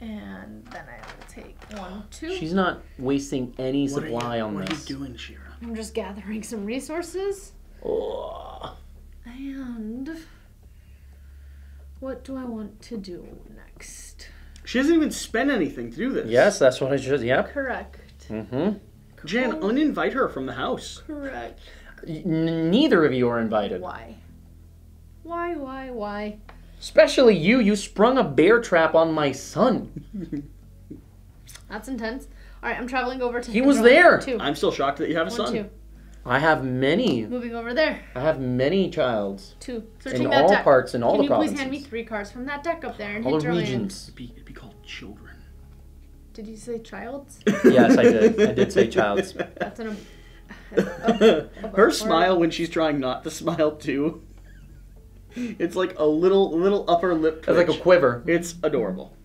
and then I will take 1, 2. She's not wasting any supply on this. What are you doing, Shira? I'm just gathering some resources. Oh. And what do I want to do next? She doesn't even spend anything to do this. Yes, that's what I just, yeah. Correct. Mm-hmm. Jan, uninvite her from the house. Correct. Neither of you are invited. Why? Especially you. You sprung a bear trap on my son. That's intense. All right, I'm traveling over to him. He was there. I'm still shocked that you have a son. 1, 2. I have many. Moving over there. I have many childs. 2. Searching in all deck. Parts, in all the provinces. Can you please hand me 3 cards from that deck up there? And all the regions. It'd be called children. Did you say childs? Yes, I did. I did say childs. That's an... Her smile when she's trying not to smile, too. It's like a little upper lip twitch. It's like a quiver. It's adorable.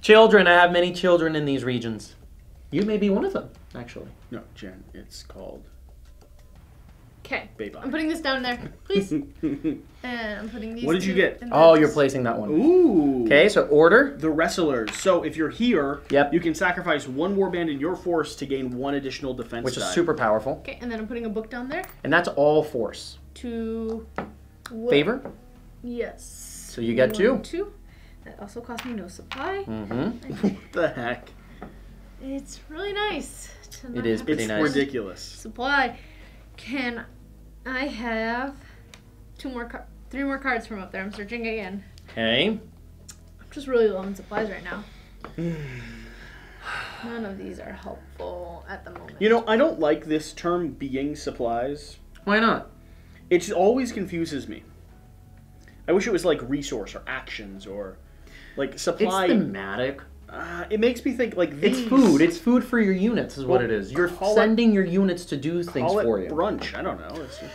Children. I have many children in these regions. You may be one of them, actually. No, Jen, it's called... Okay. I'm putting this down there, please. And I'm putting these. What did you get? Oh, you're placing that one. Ooh. Okay, so order. The Wrestlers. So if you're here, yep, you can sacrifice 1 warband in your force to gain 1 additional defense. Which is super powerful. Okay, and then I'm putting a book down there. And that's all force. To... What? Favor? Yes. So you get 2. That also cost me no supply. Mm-hmm. What the heck? It's really nice. It is pretty nice. It's ridiculous. Supply. Can I have 3 more cards from up there? I'm searching again. Okay. I'm just really low on supplies right now. None of these are helpful at the moment. You know, I don't like this term being supplies. Why not? It always confuses me. I wish it was like resource or actions or like supply. It's thematic. It makes me think like these. It's food. It's food for your units is what it is. You're sending your units to do things for you. Brunch. I don't know. It's just...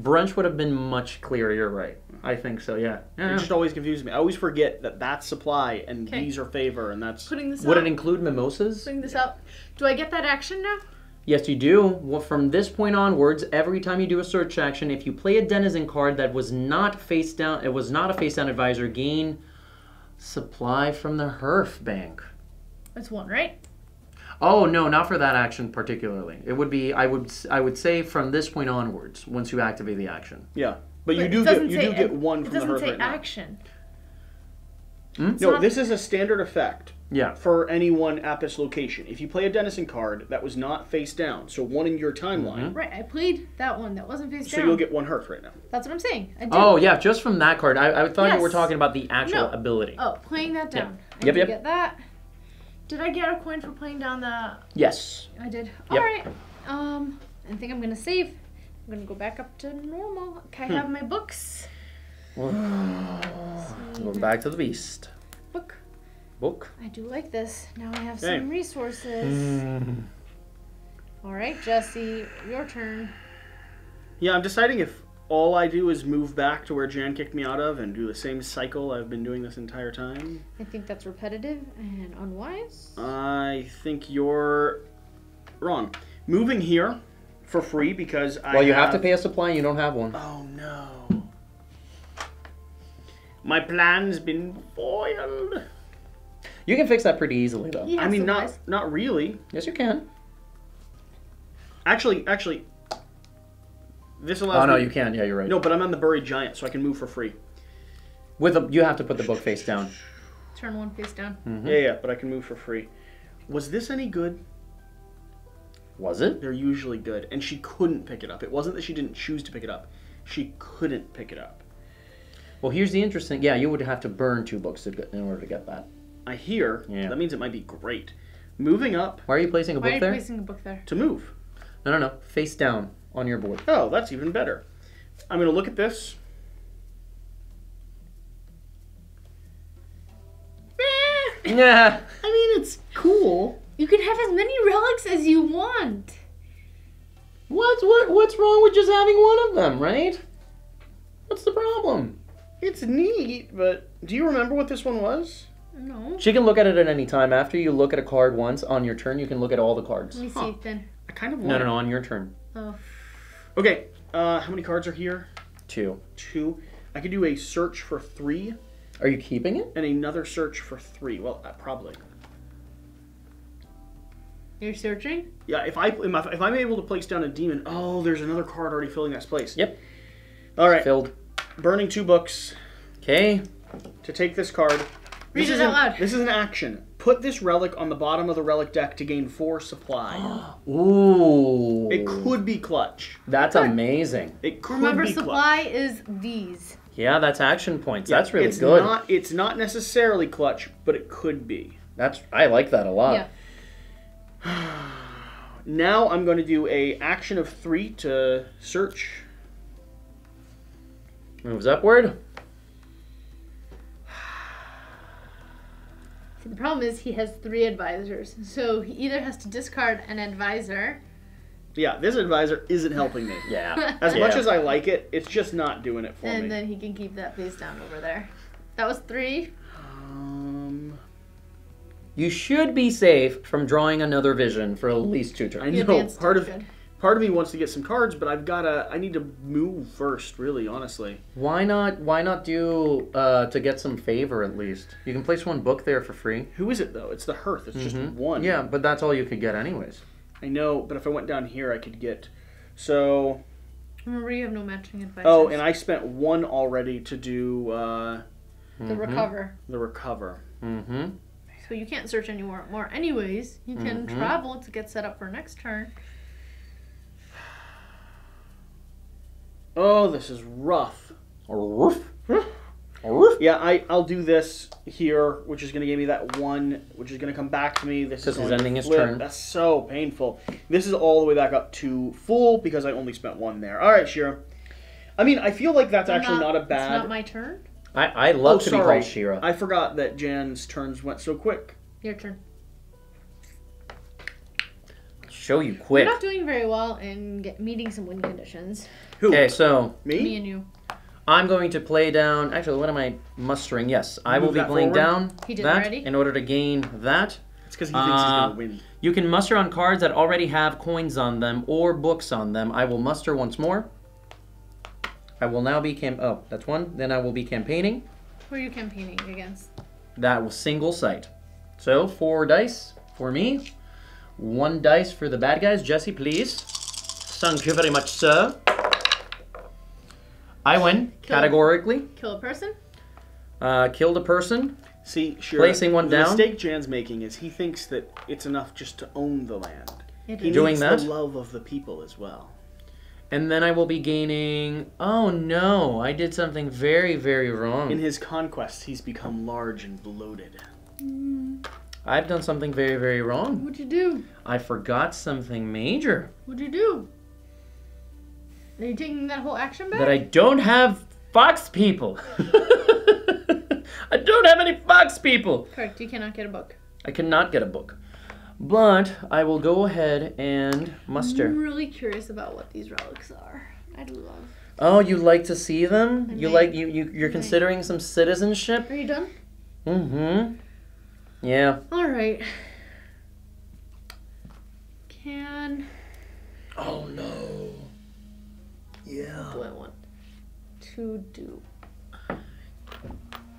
Brunch would have been much clearer. You're right. I think so. Yeah. It just always confuses me. I always forget that that's supply and these are favor and that's. Putting this. Would it include mimosas? Putting this out. Do I get that action now? Yes, you do. Well, from this point onwards, every time you do a search action, if you play a denizen card that was not face down, it was not a face down advisor, gain. Supply from the Herf Bank. That's 1, right? Oh no, not for that action particularly. It would be I would say from this point onwards once you activate the action. Yeah, but you do get 1 from the Herf Bank. It doesn't say action. Hmm? No, this is a standard effect. Yeah. For anyone at this location, if you play a denizen card that was not face down, so 1 in your timeline. Mm-hmm. Right, I played that one that wasn't face down. So you'll get 1 Herf right now. That's what I'm saying. I did. Oh yeah, just from that card. I thought you were talking about the actual ability. Oh, playing that down. Yeah. Yep. Get that. Did I get a coin for playing down the? Yes. I did. All right. I think I'm gonna save. I'm gonna go back up to normal. Can I have my books? Go back to the beast. Book. I do like this. Now I have some resources. All right, Jesse, your turn. Yeah, I'm deciding if all I do is move back to where Jan kicked me out of and do the same cycle I've been doing this entire time. I think that's repetitive and unwise. I think you're wrong. Moving here for free because I. Well, you have to pay a supply and you don't have one. Oh, no. My plan's been foiled. You can fix that pretty easily, though. I mean, not really. Yes, you can. Actually, this allows. Oh no, you can. Yeah, you're right. No, but I'm on the buried giant, so I can move for free. You have to put the book face down. Turn 1 face down. Mm-hmm. Yeah, but I can move for free. Was this any good? Was it? They're usually good, and she couldn't pick it up. It wasn't that she didn't choose to pick it up; she couldn't pick it up. Well, here's the interesting... Yeah, you would have to burn 2 books in order to get that. I hear. Yeah. That means it might be great. Moving up... Why are you placing a book there? Why are you placing a book there? To move. No. Face down on your board. Oh, that's even better. I'm going to look at this. Yeah. I mean, it's cool. You can have as many relics as you want. What's wrong with just having one of them, right? What's the problem? It's neat, but do you remember what this one was? No. She can look at it at any time. After you look at a card once on your turn, you can look at all the cards. Let me see it then. I kind of want... No, on your turn. Oh. Okay, how many cards are here? 2. I could do a search for 3. Are you keeping it? And another search for 3. Well, probably. You're searching? Yeah, if I'm able to place down a demon... Oh, there's another card already filling that space. Yep. All right. Filled. Burning 2 books. Okay. To take this card. Read it out loud. This is an action. Put this relic on the bottom of the relic deck to gain 4 supply. Ooh. It could be clutch. That's amazing. It could Remember, be clutch. Supply is these. Yeah, that's action points. Yeah, that's really good. It's not necessarily clutch, but it could be. I like that a lot. Yeah. Now I'm going to do a action of 3 to search. Moves upward. So the problem is he has 3 advisors. So he either has to discard an advisor. Yeah, this advisor isn't helping me. Yeah. As much as I like it, it's just not doing it for me. And then he can keep that face down over there. That was 3. You should be safe from drawing another vision for at least 2 turns. I know. Part of me wants to get some cards, but I need to move first, really, honestly. Why not do, to get some favor at least? You can place 1 book there for free. Who is it, though? It's the Hearth. It's just 1. Yeah, but that's all you could get anyways. I know, but if I went down here, I could get... So... Remember, you have no matching advice. Oh, and I spent 1 already to do, The Recover. The Recover. Mm-hmm. So you can't search anywhere more anyways. You can travel to get set up for next turn. Oh, this is rough. Yeah, I'll do this here, which is going to give me that 1, which is going to come back to me. This is ending his turn. That's so painful. This is all the way back up to full because I only spent 1 there. All right, Shira. I mean, I feel like that's actually not a bad... It's not my turn? I love to be called Shira. I forgot that Jan's turns went so quick. Your turn. Show you quick. You're not doing very well in meeting some win conditions. Who? Okay, so... Me and you. I'm going to play down... Actually, what am I mustering? Yes, I will be playing down that in order to gain that. It's because he thinks he's going to win. You can muster on cards that already have coins on them or books on them. I will muster once more. I will now be... Oh, that's 1. Then I will be campaigning. Who are you campaigning against? That was single sight. So, 4 dice for me. 1 dice for the bad guys. Jesse, please. Thank you very much, sir. I win, categorically. Kill a person? Killed a person. See, sure. Placing 1 down. The mistake Jan's making is he thinks that it's enough just to own the land. He needs the love of the people as well. And then I will be gaining... Oh, no. I did something very, very wrong. In his conquests, he's become large and bloated. Mm. I've done something very, very wrong. What'd you do? I forgot something major. What'd you do? Are you taking that whole action back? That I don't have fox people. I don't have any fox people. Correct. You cannot get a book. I cannot get a book. But I will go ahead and muster. I'm really curious about what these relics are. I'd love... Oh, you like to see them? You're considering some citizenship? Are you done? Mm-hmm. Yeah. All right. Can... Oh, no. Yeah. Do I want to do?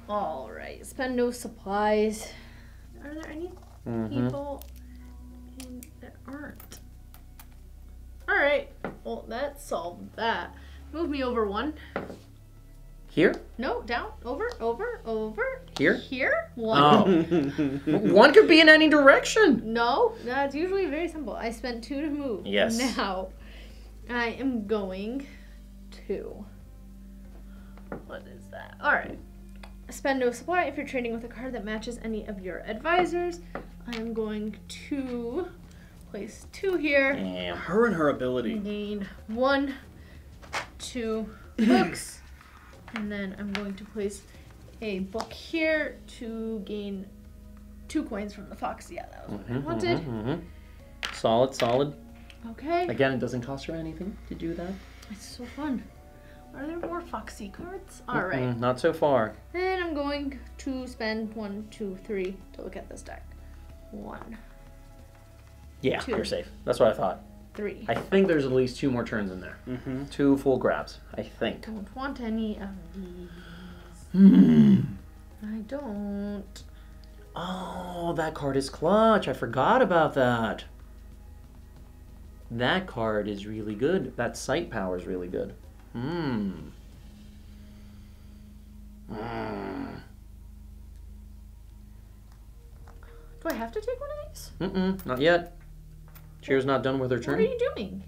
All right. Spend no supplies. Are there any people that aren't? All right. Well, that solved that. Move me over 1. Here? No, down, over. Here? Here? 1. Oh. 1 could be in any direction. No, that's usually very simple. I spent 2 to move. Yes. Now, I am going to What is that? All right. Spend no supply if you're trading with a card that matches any of your advisors. I'm going to place 2 here. Damn. Her and her ability. Gain 1, 2 books. And then I'm going to place a book here to gain 2 coins from the fox. Yeah, that was what I wanted. Solid, solid. Okay. Again, it doesn't cost her anything to do that. It's so fun. Are there more foxy cards? All right. Not so far. Then I'm going to spend 1, 2, 3 to look at this deck. 1. Yeah, 2. You're safe. That's what I thought. 3. I think there's at least 2 more turns in there. 2 full grabs, I think. I don't want any of these. I don't. Oh, that card is clutch. I forgot about that. That card is really good. That sight power is really good. Do I have to take one of these? Not yet. Cheer's not done with her turn. What are you doing?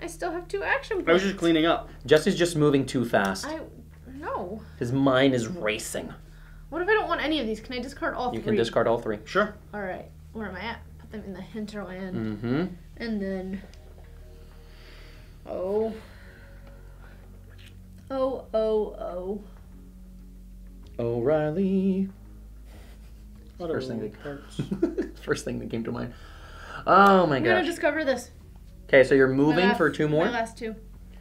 I still have 2 action points. I was just cleaning up. Jesse's just moving too fast. No. His mind is racing. What if I don't want any of these? Can I discard all 3? You can discard all 3. Sure. All right. Where am I at? Put them in the hinterland. And then... O'Reilly. First thing that hurts. First thing that came to mind. Oh my gosh. I'm gonna discover this. Okay, so you're moving for 2 more? My last 2.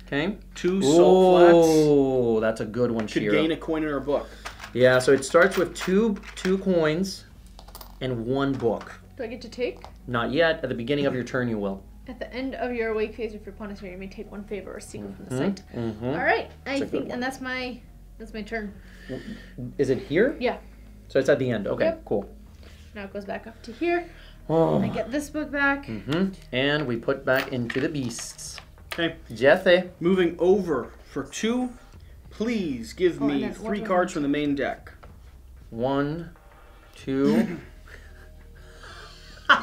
Okay. 2 soul flats. Oh, that's a good one, Shira. Could gain a coin in her book. Yeah, so it starts with two coins and 1 book. Do I get to take? Not yet. At the beginning of your turn, you will. At the end of your awake phase, if your opponent's here, you may take 1 favor or secret from the site. All right, I think that's my turn. Is it here? Yeah. So it's at the end. Okay, cool. Now it goes back up to here. Oh. I get this book back. And we put back into the beasts. Okay, Jesse. Moving over for 2. Please give me 3 cards from the main deck. 1, 2.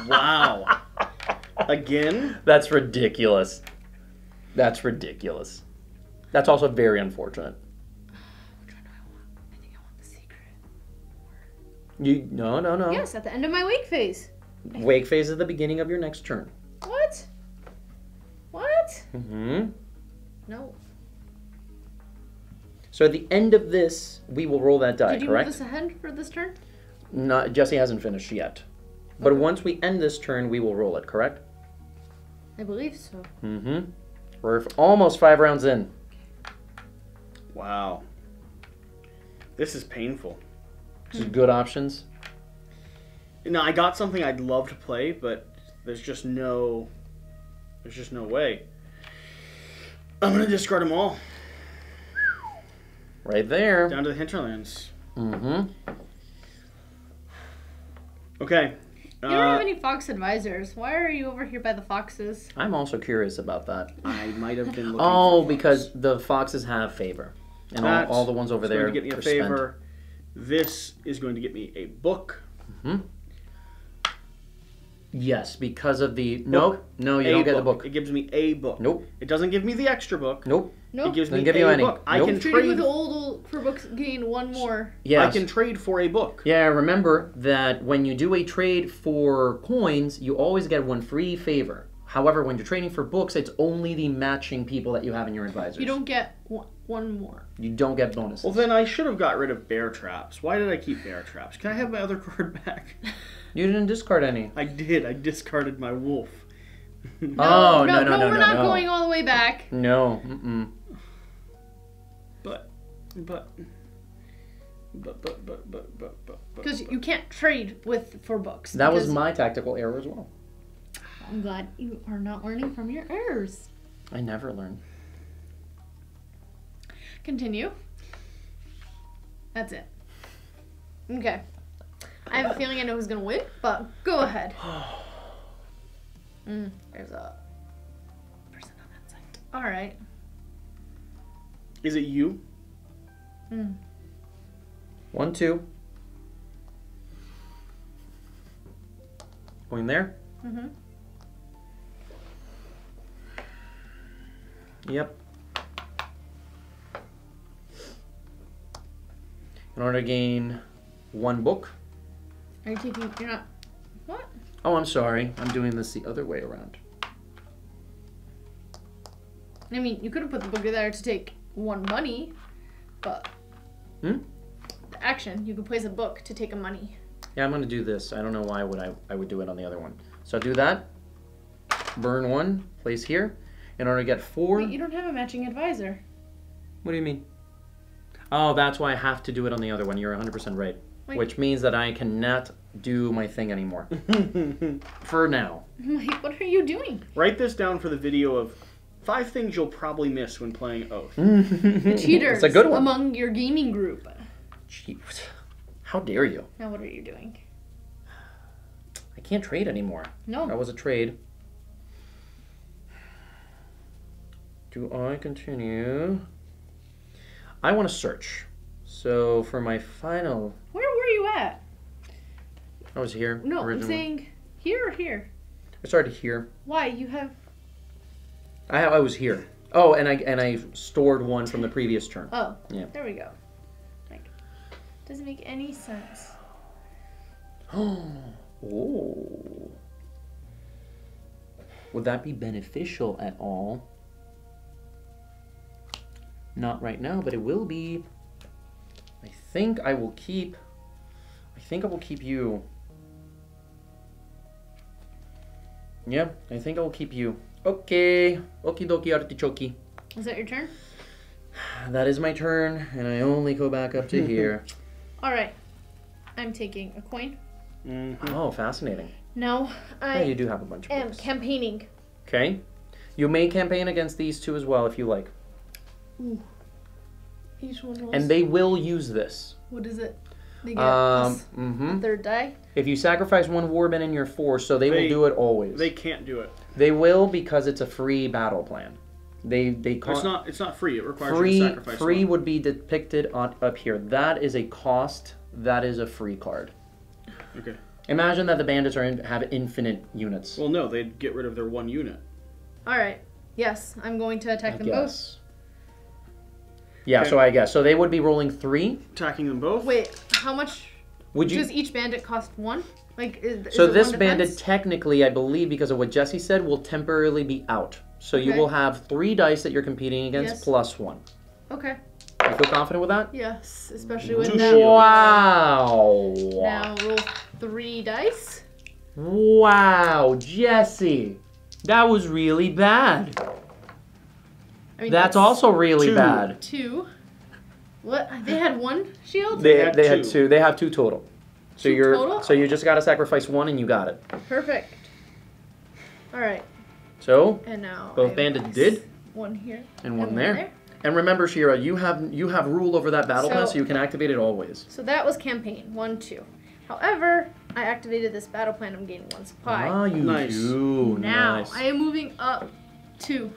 Wow. Again? That's ridiculous. That's ridiculous. That's also very unfortunate. Which one do I want? I think I want the secret. You no. Yes, at the end of my wake phase. Wake phase is the beginning of your next turn. What? What? No. So at the end of this, we will roll that die, correct? Did you move this ahead for this turn? Not, Jesse hasn't finished yet. But once we end this turn, we will roll it, correct? I believe so. We're almost 5 rounds in. Wow. This is painful. This is good options. No, I got something I'd love to play, but there's just no way. I'm gonna discard them all. Right there. Down to the hinterlands. Okay. You don't have any fox advisors. Why are you over here by the foxes? I'm also curious about that. I might have been looking for because the foxes have favor. And all the ones over there going to get me a favor. This is going to get me a book. Yes, because of the... Book. Nope. No, you don't get the book. It gives me a book. Nope. It doesn't give me the extra book. Nope. It gives me a book. I can trade with old for books, gain 1 more. Yes. I can trade for a book. Yeah, remember that when you do a trade for coins, you always get 1 free favor. However, when you're trading for books, it's only the matching people that you have in your advisors. You don't get 1 more. You don't get bonuses. Well, then I should have got rid of bear traps. Why did I keep bear traps? Can I have my other card back? You didn't discard any. I did. I discarded my wolf. No, we're not going all the way back. No. But. Because you can't trade for books. That was my tactical error as well. I'm glad you are not learning from your errors. I never learn. Continue. That's it. Okay. I have a feeling I know who's going to win, but go ahead. There's a person on that side. All right. Is it you? 1, 2. Going there? Yep. in order to gain one book. Are you taking, you're not, what? Oh, I'm sorry. I'm doing this the other way around. I mean, you could have put the book there to take one money, but... Hmm? The action. You could place a book to take a money. Yeah, I'm going to do this. I don't know why would I would do it on the other one. So I'll do that. Burn one. Place here. In order to get four... Wait, you don't have a matching advisor. What do you mean? Oh, that's why I have to do it on the other one. You're 100% right. Like, which means that I cannot do my thing anymore. For now. Like, what are you doing? Write this down for the video of 5 things you'll probably miss when playing Oath. The cheaters. It's a good one. Among your gaming group. Jeez. How dare you? Now what are you doing? I can't trade anymore. No. That was a trade. Do I continue? I want to search. So for my final... Where were you at? I was here. No, originally. I'm saying here or here? I started here. Why? You have... I was here. Oh, and I stored one from the previous turn. Oh, yeah. There we go. Like, doesn't make any sense. Oh. Would that be beneficial at all? Not right now, but it will be. I think I will keep you. Yeah, I think I will keep you. Okay. Okie dokie artichoke. Is that your turn? That is my turn, and I only go back up to here. All right. I'm taking a coin. Mm-hmm. Oh, fascinating. Now I you do have a bunch of am books. Campaigning. Okay. You may campaign against these two as well if you like. Ooh. Each one rolls. And they will use this. What is it? They get this third die. If you sacrifice one warband in your four, so they will do it always. They can't do it. They will because it's a free battle plan. They can't. It's not free. It requires you to sacrifice. Free one would be depicted on up here. That is a cost. That is a free card. Okay. Imagine that the bandits are have infinite units. Well, no, they'd get rid of their one unit. All right. Yes, I'm going to attack them both. Yeah, okay. So I guess. So they would be rolling 3. Attacking them both. Wait, how much does each bandit cost 1? Like, so this bandit technically, I believe, because of what Jesse said, will temporarily be out. So you will have 3 dice that you're competing against plus 1. Okay. You feel confident with that? Yes, especially with that. Wow. Now roll 3 dice. Wow, Jesse. That was really bad. I mean, that's also really bad. 2. What? They had 1 shield? They had 2. They have 2 total. So you just gotta sacrifice 1 and you got it. Perfect. Alright. So and now both bandits did. 1 here. And 1 there. And remember, Shira, you have rule over that battle plan, so you can activate it always. So that was campaign. 1, 2. However, I activated this battle plan, I'm gaining 1 supply. Ah, you do. Now I am moving up 2.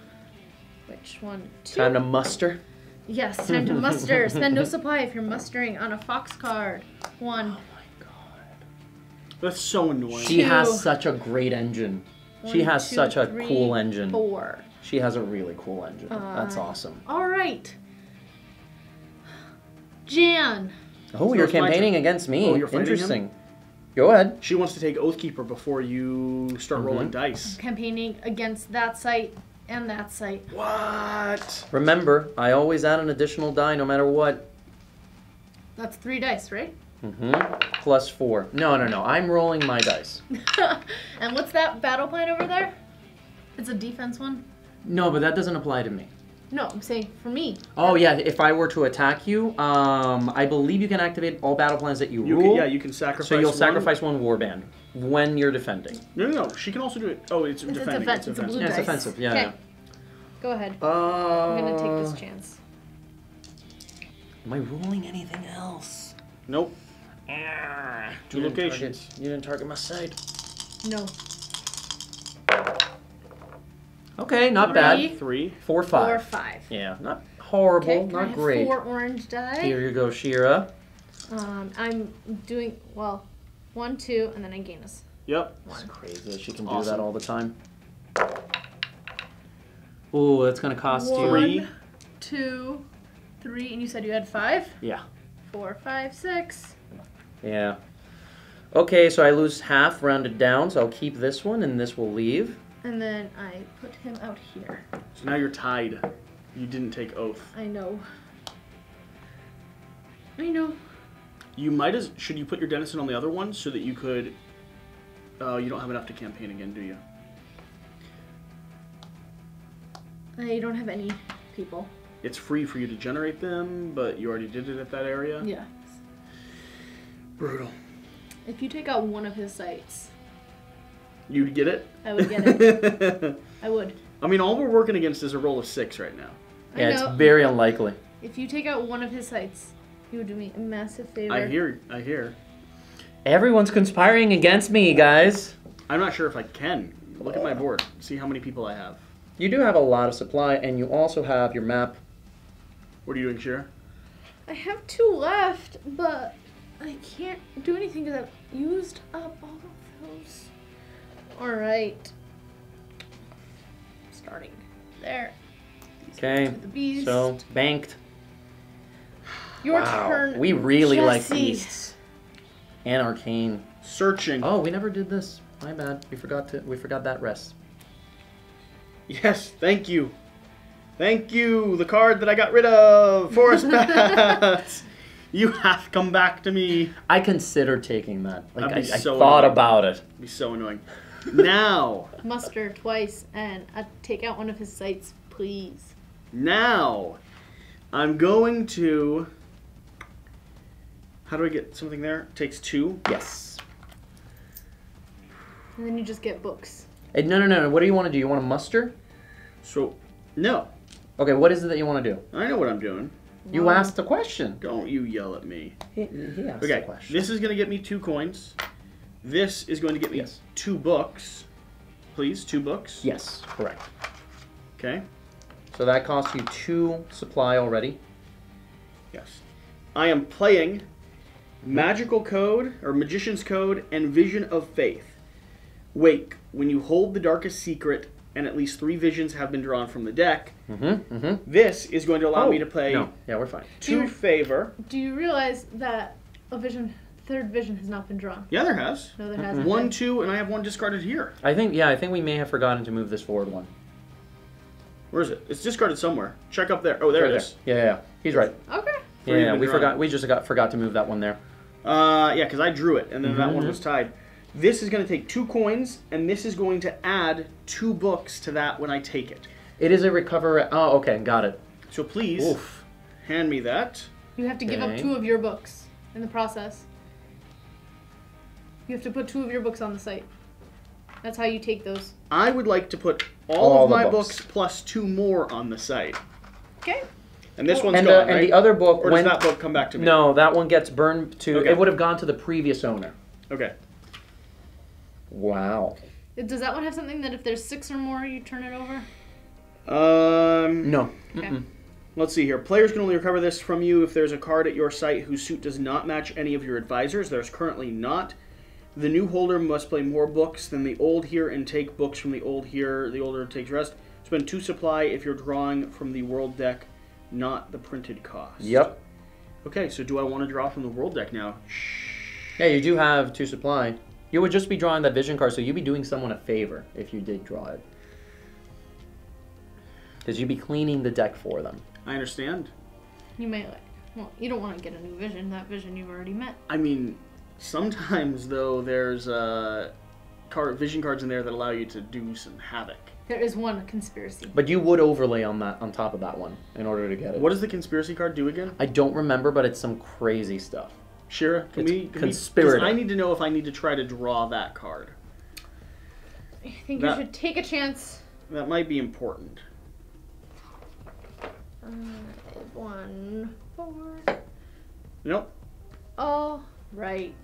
Which 1, 2? Time to muster. Yes, time to muster. Spend no supply if you're mustering on a fox card. 1. Oh my god. That's so annoying. She 2. Has such a great engine. 1, she has 2, such a 3, cool engine. 4. She has a really cool engine. That's awesome. All right. Jan. Oh, so you're campaigning against me. Oh, you're fighting Interesting. Him? Go ahead. She wants to take Oathkeeper before you start rolling dice. I'm campaigning against that site. And that site. What? Remember, I always add an additional die no matter what. That's 3 dice, right? Mm-hmm. Plus 4. No. I'm rolling my dice. And what's that battle plan over there? It's a defense one? No, but that doesn't apply to me. No, I'm saying for me. Oh, yeah. If I were to attack you, I believe you can activate all battle plans that you rule. You can sacrifice one. So you'll sacrifice one warband when you're defending. No. She can also do it. Oh, it's defending. It's a blue dice. It's offensive. Yeah. Okay. Yeah. Go ahead. I'm going to take this chance. Am I rolling anything else? Nope. 2 locations. You didn't target my side. No. Okay, not bad. 3, 4, 5. 4, 5. Yeah, not horrible, okay, not great. 4 orange die. Here you go, Shira. I'm doing, 1, 2, and then I gain us. Yep. That's crazy. She can do that all the time. Ooh, that's going to cost you. 1, 2, 3, and you said you had 5? Yeah. 4, 5, 6. Yeah. Okay, so I lose half rounded down, so I'll keep this one, and this will leave. And then I put him out here. So now you're tied. You didn't take Oath. I know. I know. You might as... Should you put your Denizen on the other one so that you could... you don't have enough to campaign again, do you? I don't have any people. It's free for you to generate them, but you already did it at that area? Yeah. Brutal. If you take out one of his sites... You'd get it? I would get it. I would. I mean, all we're working against is a roll of 6 right now. Yeah, it's very unlikely. If you take out one of his sites, you would do me a massive favor. I hear. Everyone's conspiring against me, guys. I'm not sure if I can. Look at my board. See how many people I have. You do have a lot of supply, and you also have your map. What are you doing, Shira? I have 2 left, but I can't do anything because I've used up all of those. Alright. Starting there. Okay. So, banked. Your turn. We really like beasts. And arcane. Searching. Oh, we never did this. My bad. We forgot that rest. Yes, thank you. Thank you. The card that I got rid of. Forest Bats. You have come back to me. I consider taking that. Like I thought annoying. About it. It'd be so annoying. Now. Muster twice and I'll take out one of his sites, please. Now. I'm going to... How do I get something there? It takes 2? Yes. And then you just get books. Hey, no. What do you want to do? You want to muster? So, no. Okay, what is it that you want to do? I know what I'm doing. No. You asked the question. Don't you yell at me. He asked the question. This is going to get me 2 coins. This is going to get me 2 books. Please, 2 books? Yes, correct. Okay. So that costs you 2 supply already. Yes. I am playing... Magical Code, or Magician's Code, and Vision of Faith. Wake, when you hold the darkest secret, and at least 3 visions have been drawn from the deck, this is going to allow me to play... No. Yeah, we're fine. Favor. Do you realize that a vision, 3rd vision has not been drawn? Yeah, there has. No, there hasn't. 1, 2, and I have 1 discarded here. I think we may have forgotten to move this forward 1. Where is it? It's discarded somewhere. Check up there. Oh, there it is. Yeah. He's right. Okay. Yeah, we forgot. We just forgot to move that one there. Yeah, because I drew it, and then that one was tied. This is going to take 2 coins, and this is going to add 2 books to that when I take it. It is a recover... Oh, okay, got it. So please, hand me that. You have to give up 2 of your books in the process. You have to put 2 of your books on the site. That's how you take those. I would like to put all of my books plus 2 more on the site. Okay. And this one's gone, right? And the other book... Or does that book come back to me? No, that one gets burned to... Okay. It would have gone to the previous owner. Okay. Wow. Does that one have something that if there's 6 or more, you turn it over? No. Okay. Let's see here. Players can only recover this from you if there's a card at your site whose suit does not match any of your advisors. There's currently not. The new holder must play more books than the old here and take books from the old here. The older takes rest. Spend 2 supply if you're drawing from the world deck... Not the printed cost. Yep. Okay, so do I want to draw from the world deck now? Yeah, you do have 2 supply. You would just be drawing that vision card, so you'd be doing someone a favor if you did draw it. Because you'd be cleaning the deck for them. I understand. You may like... Well, you don't want to get a new vision. That vision you've already met. I mean, sometimes, though, there's vision cards in there that allow you to do some havoc. There is one conspiracy. But you would overlay on that, on top of that one in order to get it. What does the conspiracy card do again? I don't remember, but it's some crazy stuff. Shira, can we... I need to know if I need to try to draw that card. I think you should take a chance. That might be important. 1, 4. Nope. All right.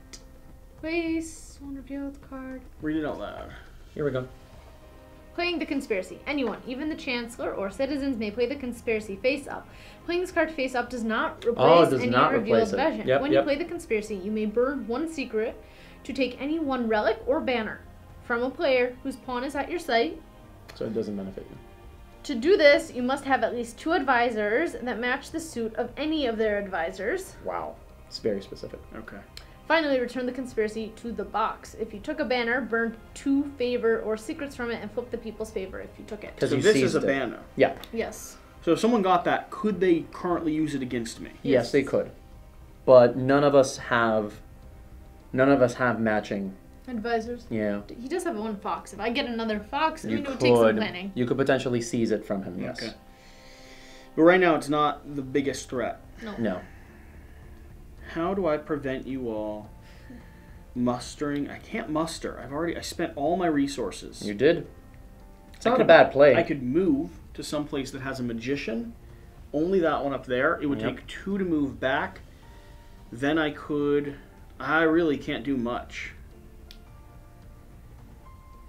Please, one review of the card. Read it out loud. Here we go. Playing the conspiracy. Anyone, even the chancellor or citizens, may play the conspiracy face up. Playing this card face up does not replace any revealed vision. Yep, when you play the conspiracy, you may burn 1 secret to take any 1 relic or banner from a player whose pawn is at your site. So it doesn't benefit you. To do this, you must have at least 2 advisors that match the suit of any of their advisors. Wow. It's very specific. Okay. Finally, return the conspiracy to the box. If you took a banner, burn two favor or secrets from it and flip the people's favor if you took it. So this is a banner. Yeah. Yes. So if someone got that, could they currently use it against me? Yes, they could. But none of us have matching advisors. Yeah. He does have one fox. If I get another fox, you know, it takes some planning. You could potentially seize it from him, yes. Okay. But right now it's not the biggest threat. No. No. How do I prevent you all mustering? I can't muster. I spent all my resources. You did. It's not a bad play. I could move to some place that has a magician. Only that one up there. It would take two to move back. Then I could... I really can't do much.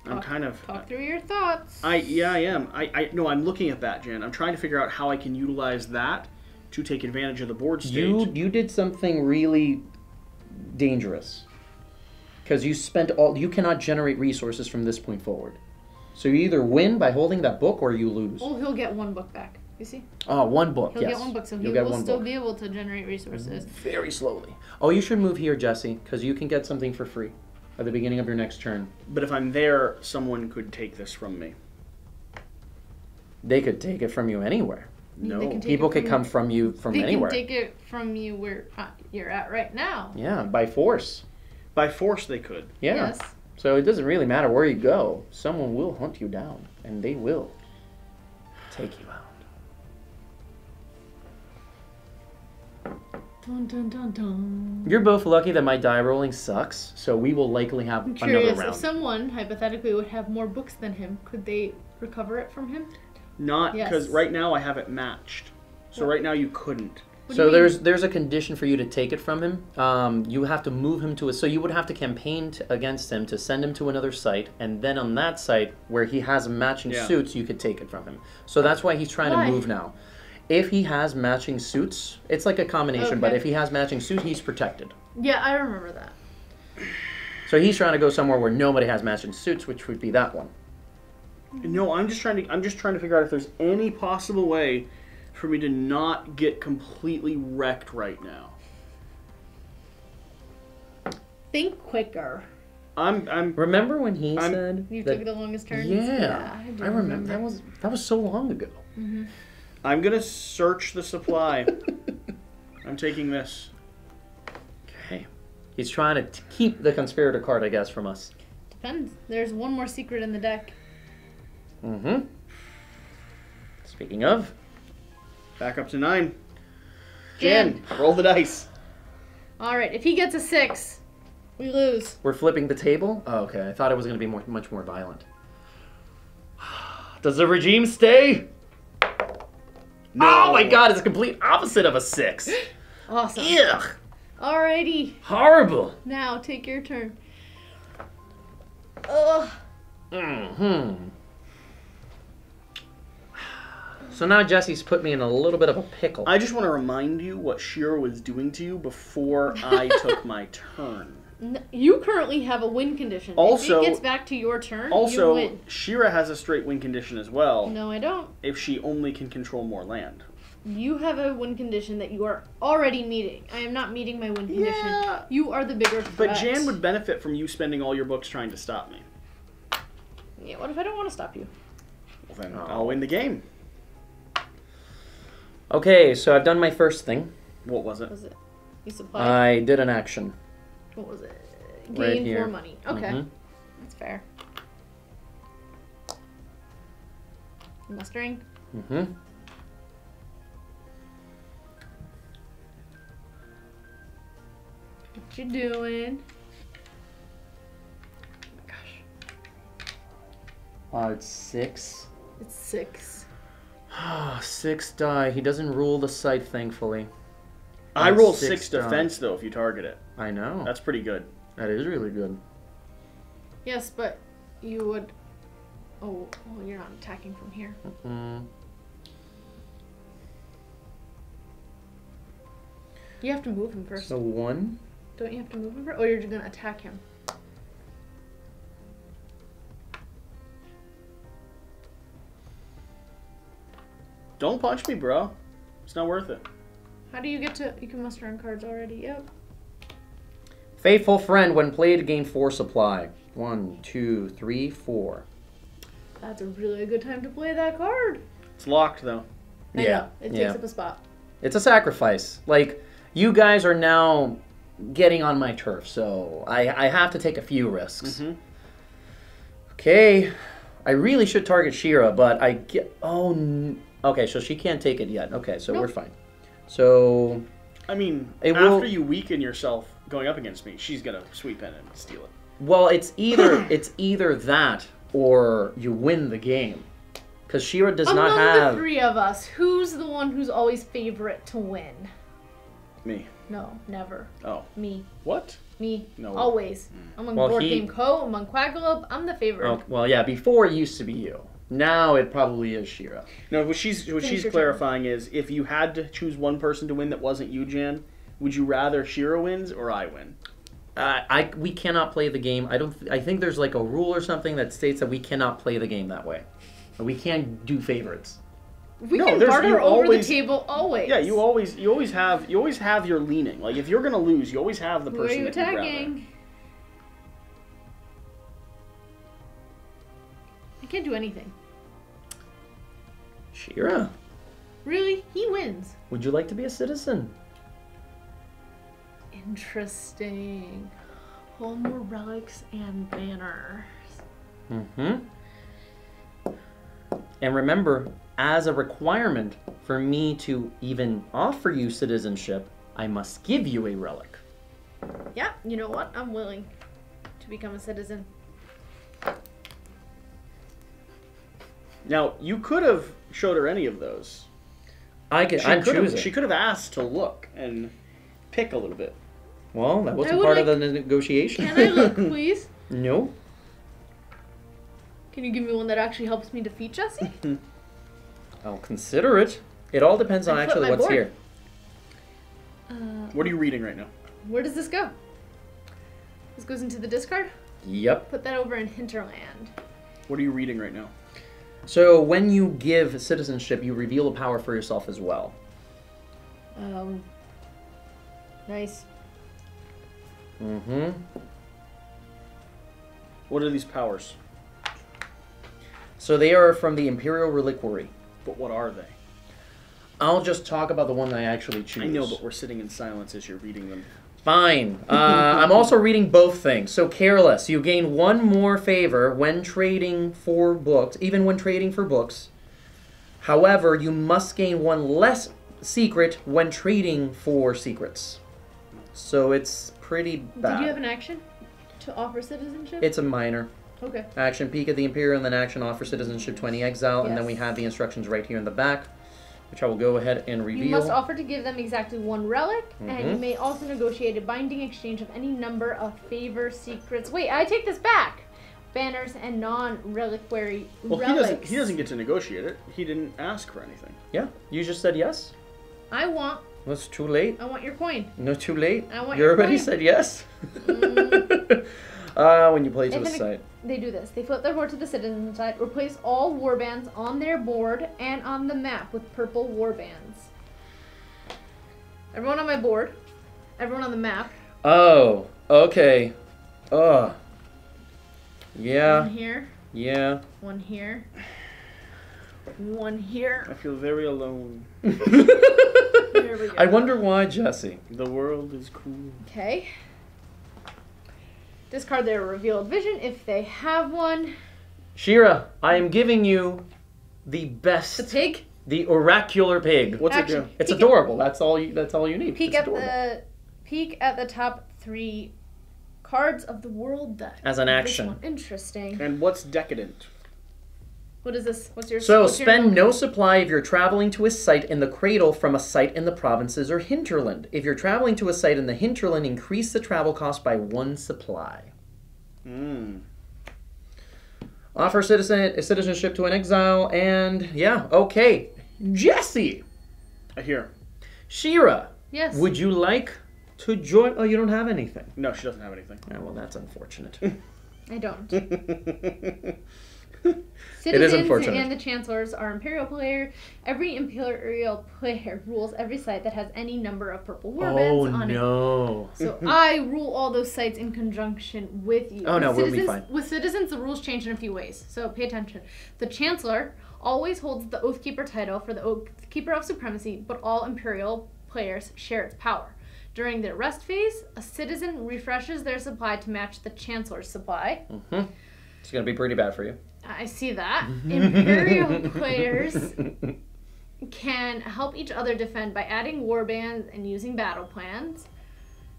I'm kind of... Talk through your thoughts. Yeah, I am. No, I'm looking at that, Jen. I'm trying to figure out how I can utilize that to take advantage of the board stage. You did something really dangerous. Because you spent all... You cannot generate resources from this point forward. So you either win by holding that book or you lose. Oh, he'll get one book back. You see? Oh, one book, yes. He'll get one book, so he will still be able to generate resources. Very slowly. Oh, you should move here, Jesse, because you can get something for free at the beginning of your next turn. But if I'm there, someone could take this from me. They could take it from you anywhere. No. People could come from you from anywhere. They can take it from you where you're at right now. Yeah, by force. By force they could. Yeah. Yes. So it doesn't really matter where you go. Someone will hunt you down, and they will take you out. Dun, dun, dun, dun. You're both lucky that my die rolling sucks, so we will likely have another round. I'm curious, if someone, hypothetically, would have more books than him, could they recover it from him? Not, because right now I have it matched. So right now you couldn't. So there's a condition for you to take it from him. You have to move him to a... So you would have to campaign against him to send him to another site, and then on that site, where he has matching suits, you could take it from him. So that's why he's trying to move now. If he has matching suits, it's like a combination, but if he has matching suits, he's protected. Yeah, I remember that. So he's trying to go somewhere where nobody has matching suits, which would be that one. No, I'm just trying to figure out if there's any possible way for me to not get completely wrecked right now. Think quicker. Remember when he said you took the longest turn? Yeah, I remember. That was so long ago. Mm-hmm. I'm gonna search the supply. I'm taking this. Okay. He's trying to keep the conspirator card, I guess, from us. Depends. There's one more secret in the deck. Mm-hmm. Speaking of, back up to 9. Jen, roll the dice. All right, if he gets a 6, we lose. We're flipping the table? Oh, okay. I thought it was going to be much more violent. Does the regime stay? No. Oh my God, it's the complete opposite of a 6. Awesome. Ugh. Alrighty. Horrible. Now take your turn. Ugh. Mm-hmm. So now Jesse's put me in a little bit of a pickle. I just want to remind you what Shiro was doing to you before I took my turn. You currently have a win condition. Also, if it gets back to your turn, you win. Also, Shiro has a straight win condition as well. No, I don't. If she only can control more land. You have a win condition that you are already meeting. I am not meeting my win condition. Yeah. You are the bigger threat. But Jan would benefit from you spending all your books trying to stop me. Yeah, what if I don't want to stop you? Well, then I'll win the game. Okay, so I've done my first thing. What was it? You supplied. I did an action. What was it? Gain more money. Okay. Mm-hmm. That's fair. Mustering? Mm-hmm. What you doing? Oh my gosh. It's 6. It's 6. 6 die. He doesn't rule the site, thankfully. I roll 6 defense, though, if you target it. I know. That's pretty good. That is really good. Yes, but you would... Oh, well, you're not attacking from here. Mm-hmm. You have to move him first. So 1? Don't you have to move him first? Oh, you're just going to attack him. Don't punch me, bro. It's not worth it. How do you get to... You can muster on cards already. Yep. Faithful friend, when played, gain 4 supply. 1, 2, 3, 4. That's a really good time to play that card. It's locked, though. Yeah. It takes up a spot. It's a sacrifice. Like, you guys are now getting on my turf, so I have to take a few risks. Mm-hmm. Okay. I really should target She-Ra, but I get... Oh, no. Okay, so she can't take it yet. Okay, so we're fine. So... I mean, after you weaken yourself going up against me, she's going to sweep in and steal it. Well, it's either that or you win the game. Because She-Ra does not have... Among the three of us, who's the one who's always favorite to win? Me. No, never. Oh. Me. What? Me. No. Always. Mm. Among Board Game Co., among Quackalope, I'm the favorite. Oh, well, yeah, before it used to be you. Now it probably is She-Ra. No, what she's clarifying is, if you had to choose one person to win that wasn't you, Jan, would you rather She-Ra wins or I win? We cannot play the game. I think there's like a rule or something that states that we cannot play the game that way. We can't do favorites. We can barter over the table always. Yeah, you always have your leaning. Like if you're gonna lose, you always have the person that you're attacking. I can't do anything. She-Ra. Really? He wins. Would you like to be a citizen? Interesting. Home relics and banners. Mm-hmm. And remember, as a requirement for me to even offer you citizenship, I must give you a relic. Yeah, you know what? I'm willing to become a citizen. Now, you could have showed her any of those. She could have asked to look and pick a little bit. Well, that wasn't part of the negotiation. Can I look, please? No. Can you give me one that actually helps me defeat Jesse? I'll consider it. It all depends on actually what's here. What are you reading right now? Where does this go? This goes into the discard? Yep. Put that over in Hinterland. What are you reading right now? So when you give citizenship, you reveal a power for yourself as well. Nice. Mm-hmm. What are these powers? So they are from the Imperial Reliquary. But what are they? I'll just talk about the one I actually choose. I know, but we're sitting in silence as you're reading them. Fine. I'm also reading both things. So Careless, you gain 1 more favor when trading for books, even when trading for books. However, you must gain 1 less secret when trading for secrets. So it's pretty bad. Did you have an action to offer citizenship? It's a minor. Okay. Action, peek at the Imperial, and then action, offer citizenship to any exile, and then we have the instructions right here in the back, which I will go ahead and reveal. You must offer to give them exactly 1 relic, and you may also negotiate a binding exchange of any number of favor secrets. Wait, I take this back! Banners and non-reliquary relics. He doesn't get to negotiate it. He didn't ask for anything. Yeah, you just said yes. I want... Well, it's too late. I want your coin. No, too late. I want your coin. You already said yes. When you play to the site. They do this. They flip their board to the citizen side, replace all warbands on their board and on the map with purple warbands. Everyone on my board. Everyone on the map. Oh, okay. Ugh. Yeah. One here. Yeah. One here. One here. I feel very alone. There we go. I wonder why, Jesse. The world is cruel. Okay. Discard their revealed vision if they have one. She-Ra, I am giving you the best. The pig? The oracular pig. What's it do? It's adorable. That's all you need. Peek at the top 3 cards of the world deck. As an action. Interesting. And what's decadent? What is this? What's your... So spend no supply if you're traveling to a site in the cradle from a site in the provinces or hinterland. If you're traveling to a site in the hinterland, increase the travel cost by 1 supply. Mm. Offer citizenship to an exile, and yeah, okay. Jesse! Here. She-Ra. Yes. Would you like to join... Oh, you don't have anything. No, she doesn't have anything. Oh, well, that's unfortunate. I don't. Citizens, it is unfortunate. And the chancellors are imperial player. Every imperial player rules every site that has any number of purple warbands on it. Oh no! So I rule all those sites in conjunction with you. Oh no, we'll be fine. With citizens, the rules change in a few ways, so pay attention. The chancellor always holds the Oathkeeper title for the Oathkeeper of Supremacy, but all imperial players share its power. During the rest phase, a citizen refreshes their supply to match the chancellor's supply. Mm-hmm. It's gonna be pretty bad for you. I see that. Imperial players can help each other defend by adding warbands and using battle plans.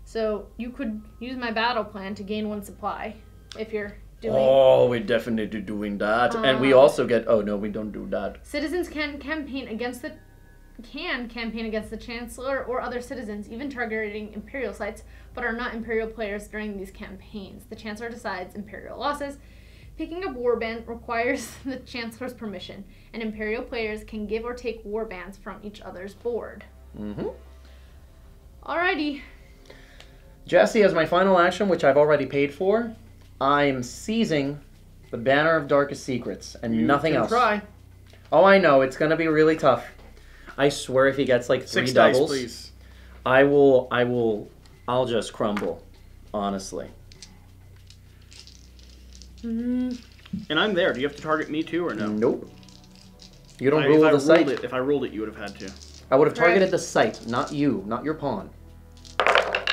So you could use my battle plan to gain one supply if you're doing... Oh, we're definitely doing that. And we also get... Oh, no, we don't do that. Citizens can campaign against the... Chancellor or other citizens, even targeting imperial sites, but are not imperial players during these campaigns. The Chancellor decides imperial losses. Picking up warband requires the Chancellor's permission, and Imperial players can give or take warbands from each other's board. Mm-hmm. Alrighty. Jesse, as my final action, which I've already paid for, I'm seizing the Banner of Darkest Secrets and nothing else. You can try. Oh, I know. It's going to be really tough. I swear if he gets like three doubles, dice, please. I'll just crumble, honestly. And I'm there. Do you have to target me too or no? Nope. You don't rule the site. If I ruled it, you would have had to. I would have targeted the site, not you, not your pawn. Oh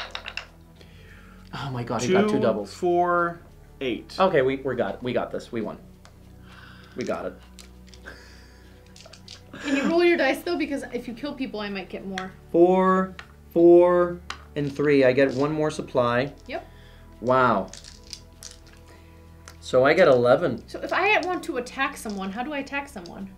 my god, he got two doubles. 4, 8. Okay, we got it. We got this. We won. We got it. Can you roll your dice though? Because if you kill people, I might get more. 4, 4, and 3. I get one more supply. Yep. Wow. So I get 11. So if I want to attack someone, how do I attack someone?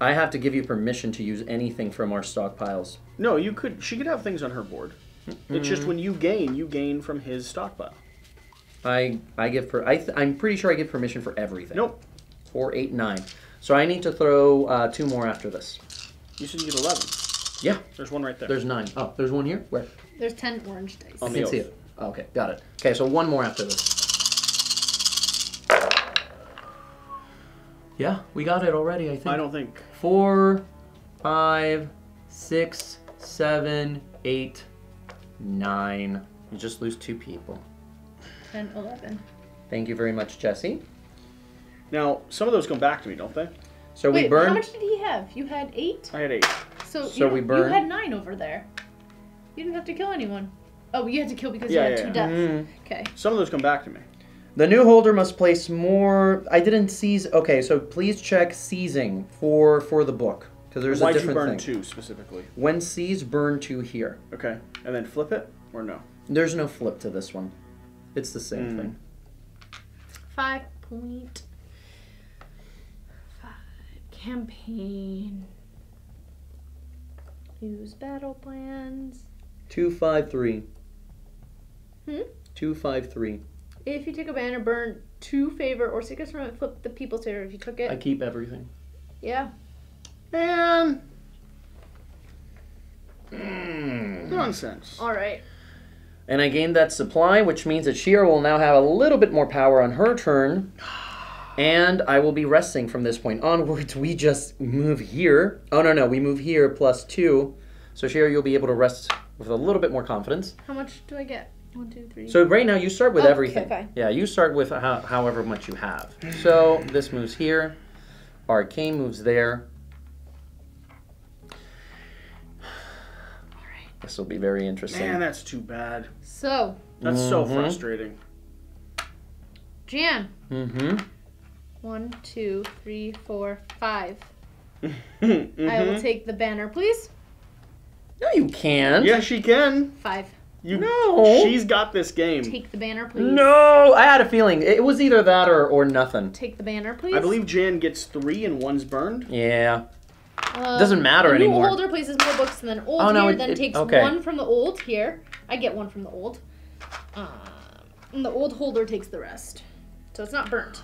I have to give you permission to use anything from our stockpiles. No, you could. She could have things on her board. Mm-hmm. It's just when you gain from his stockpile. I'm pretty sure I give permission for everything. Nope. 4, 8, 9. So I need to throw 2 more after this. You should get 11. Yeah. There's one right there. There's 9. Oh, there's one here? Where? There's 10 orange dice. I can see it. Oh, okay, got it. Okay, so one more after this. Yeah, we got it already, I think. I don't think. 4, 5, 6, 7, 8, 9. You just lose 2 people. 10, 11. Thank you very much, Jesse. Now, some of those come back to me, don't they? So wait, we burned. How much did he have? You had 8? I had 8. So we burned. You had 9 over there. You didn't have to kill anyone. Oh, you had to kill because you had 2 deaths. Mm-hmm. Okay. Some of those come back to me. The new holder must place more. I didn't seize. Okay, so please check seizing for the book because there's a different thing. Why'd you burn 2 specifically? When seized, burn 2 here. Okay, and then flip it or no? There's no flip to this one. It's the same thing. 5.5 campaign. Use battle plans. 2, 5, 3. 2, 5, 3. If you take a banner, burn 2 favor or secrets from it, flip the people's favor if you took it. I keep everything. Yeah. Nonsense. All right. And I gained that supply, which means that Shira will now have a little bit more power on her turn. And I will be resting from this point onwards. We just move here. Oh, no. We move here +2. So Shira, you'll be able to rest with a little bit more confidence. How much do I get? 1, 2, 3. So right now you start with everything. Okay. Yeah, you start with however much you have. So this moves here. Arcane moves there. All right. This will be very interesting. Man, that's too bad. So. That's so frustrating. Jan. 1, 2, 3, 4, 5. I will take the banner, please. No, you can't. Yeah, she can. 5. No. She's got this game. Take the banner, please. No, I had a feeling. It was either that or nothing. Take the banner, please. I believe Jan gets 3 and 1's burned. Yeah. Doesn't matter anymore. New holder places more books than old here, then takes 1 from the old here. I get 1 from the old. And the old holder takes the rest. So it's not burnt.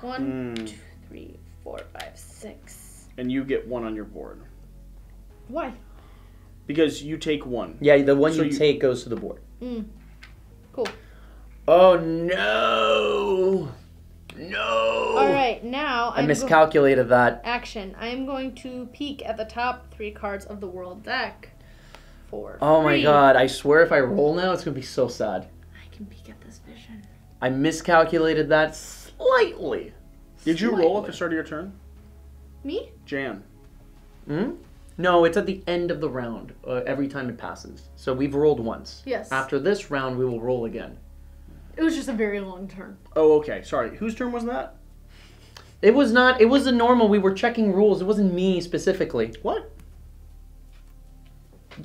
1, 2, 3, 4, 5, 6. And you get 1 on your board. Why? Because you take 1. Yeah, the one you take goes to the board. Cool. Oh, no. No! All right, now I miscalculated that. Action. I am going to peek at the top 3 cards of the world deck. Oh my god, I swear if I roll now, it's going to be so sad. I can peek at this vision. I miscalculated that slightly. Did you roll at the start of your turn? Me? Jan. Hmm? No, it's at the end of the round, every time it passes. So we've rolled once. Yes. After this round, we will roll again. It was just a very long turn. Oh, okay. Sorry. Whose turn was that? It was not. It was the normal. We were checking rules. It wasn't me specifically. What?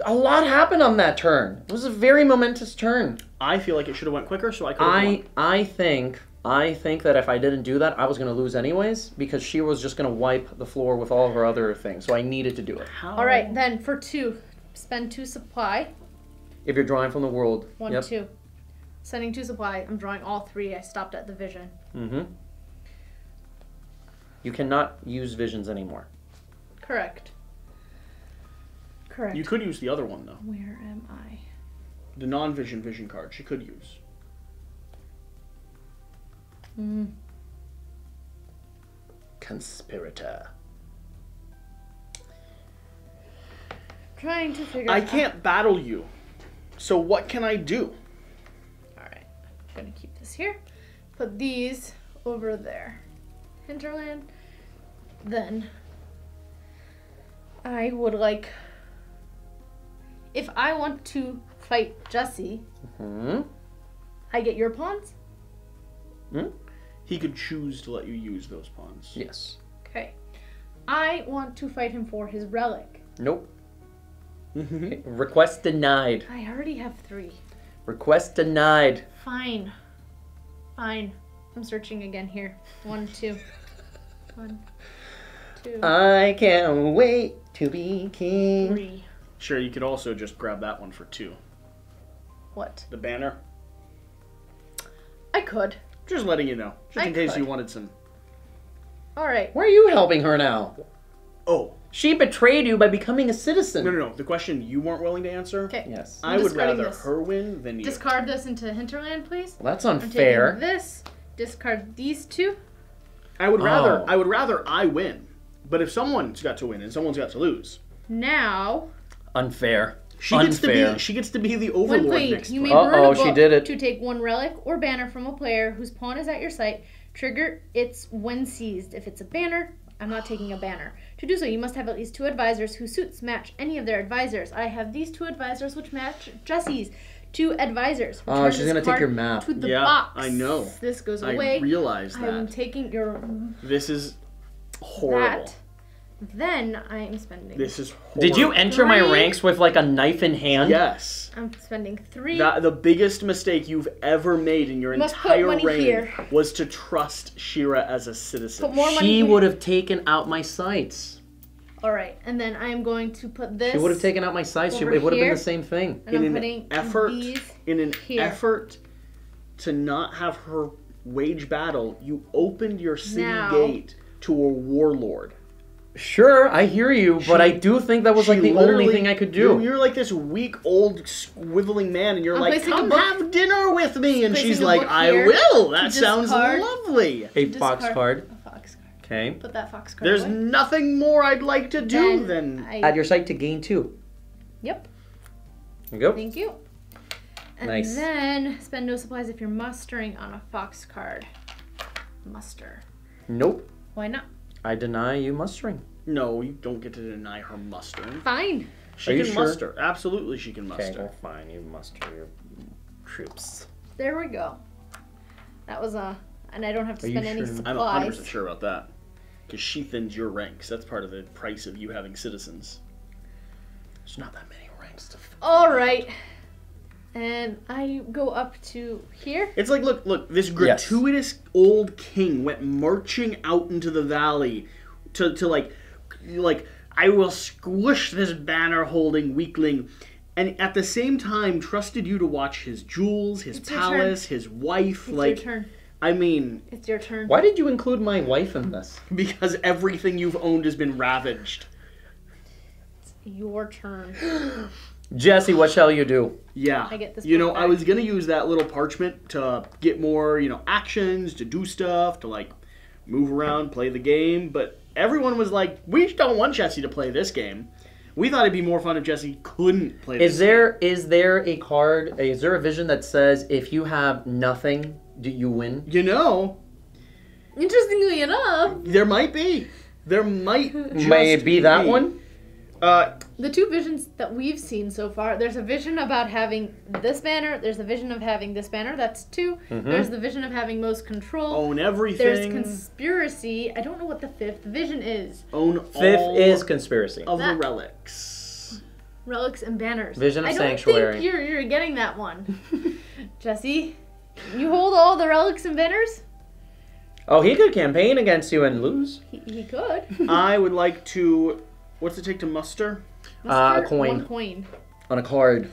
A lot happened on that turn. It was a very momentous turn. I feel like it should have went quicker, so I could have won. I think that if I didn't do that, I was going to lose anyways, because she was just going to wipe the floor with all of her other things, so I needed to do it. How? All right, then for 2, spend 2 supply. If you're drawing from the world. 1, 2. Sending 2 supply. I'm drawing all 3. I stopped at the vision. Mm-hmm. You cannot use visions anymore. Correct. Correct. You could use the other one, though. Where am I? The non-vision vision card she could use. Mm. Conspirator. Trying to figure out. I can't battle you. So what can I do? Gonna keep this here, put these over there, hinterland. Then I would like, if I want to fight Jesse, mm-hmm. I get your pawns. Mm-hmm. He could choose to let you use those pawns. Yes. Okay. I want to fight him for his relic. Nope. Request denied. I already have 3. Request denied. Fine. Fine. I'm searching again here. 1, 2. 1, 2. I can't wait to be king. 3. Sure, you could also just grab that one for 2. What? The banner. I could. Just letting you know. Just in case you wanted some. All right. Why are you helping her now? Oh. She betrayed you by becoming a citizen. No, no, no. The question you weren't willing to answer. Okay. Yes. I would rather her win than you. Discard this into Hinterland, please. Well, that's unfair. I'm taking this. Discard these 2. I would rather I win. But if someone's got to win and someone's got to lose. Now. Unfair. She gets to be the overlord next round. You may burn a book to take 1 relic or banner from a player whose pawn is at your site. Trigger it's when seized. If it's a banner, I'm not taking a banner. To do so, you must have at least 2 advisors whose suits match any of their advisors. I have these 2 advisors which match Jesse's 2 advisors. Oh, she's going to take your map. To the box. I know. This goes away. I realize that. I'm taking your... This is horrible. That. Then I'm spending... This is horrible. Did you enter my ranks with like a knife in hand? Yes. I'm spending 3. The biggest mistake you've ever made in your entire reign was to trust Shira as a citizen. She would have taken out my sights. All right, and then I'm going to put this... She would have taken out my sights. It would have been the same thing. And I'm putting these in an effort to not have her wage battle, you opened your city gate to a warlord. Sure, I hear you, but I do think that was like the only thing I could do. You're like this weak, old, squiveling man, and you're like, come have dinner with me. And she's like, I will. That sounds lovely. A fox card. A fox card. Okay. Put that fox card There's nothing more I'd like to do than... Add your site to gain 2. Yep. There you go. Thank you. And then spend no supplies if you're mustering on a fox card. Muster. Nope. Why not? I deny you mustering. No, you don't get to deny her mustering. Fine. She can muster. Absolutely, she can muster. Okay, well, fine. You muster your troops. There we go. That was a... And I don't have to spend any supplies. I'm 100% sure about that. Because she thins your ranks. That's part of the price of you having citizens. There's not that many ranks to... All right. And I go up to here. It's like, look, look, this gratuitous old king went marching out into the valley to like, I will squish this banner-holding weakling, and at the same time trusted you to watch his jewels, his palace, his wife. It's like, your turn. I mean... It's your turn. Why did you include my wife in this? Because everything you've owned has been ravaged. your turn. Jesse, what shall you do? Yeah. I get this. You know, back. I was going to use that little parchment to get more, you know, actions, to do stuff, to, like, move around, play the game. But everyone was like, we don't want Jesse to play this game. We thought it'd be more fun if Jesse couldn't play this game. Is there a card, is there a vision that says if you have nothing, do you win? You know. Interestingly enough. There might be. There might just be. That one? The two visions that we've seen so far, there's a vision about having this banner, there's a vision of having this banner, that's two, there's the vision of having most control. Own everything. There's conspiracy. I don't know what the fifth vision is. Own all. Fifth is conspiracy. Of the relics. Relics and banners. Vision of sanctuary. I don't think you're getting that one. Jesse, you hold all the relics and banners? Oh, he could campaign against you and lose. He could. I would like to... What's it take to muster? A coin. One coin. On a card.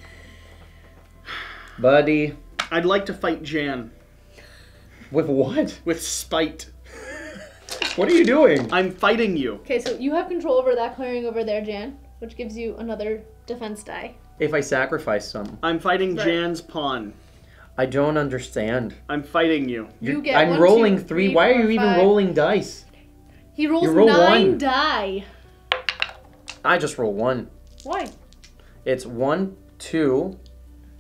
Buddy. I'd like to fight Jan. With what? With spite. What are you doing? I'm fighting you. Okay, so you have control over that clearing over there, Jan, which gives you another defense die. If I sacrifice some. I'm fighting Jan's pawn. I don't understand. I'm fighting you. You get I'm one, rolling two, three. Why are you even rolling dice? He rolls nine die. I just roll one. Why? It's 1, 2,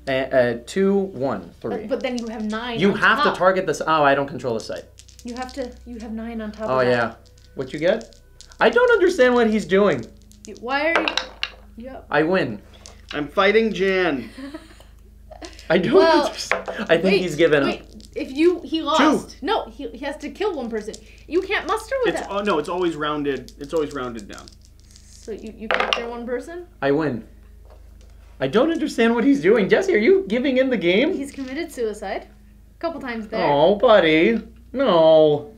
2, 1, 3. But then you have 9. You have to target this. Oh, I don't control the site. You have to. You have 9 on top. Oh, of that. Oh yeah. What you get? I don't understand what he's doing. Why are you? Yep. I win. I'm fighting Jan. I don't. Well, I think he's given up. If he lost. Two. No, he has to kill one person. You can't muster with that. Oh no, it's always rounded. It's always rounded down. So you pick their one person? I win. I don't understand what he's doing. Jesse, are you giving in the game? He's committed suicide. A couple times there. Oh, buddy. No.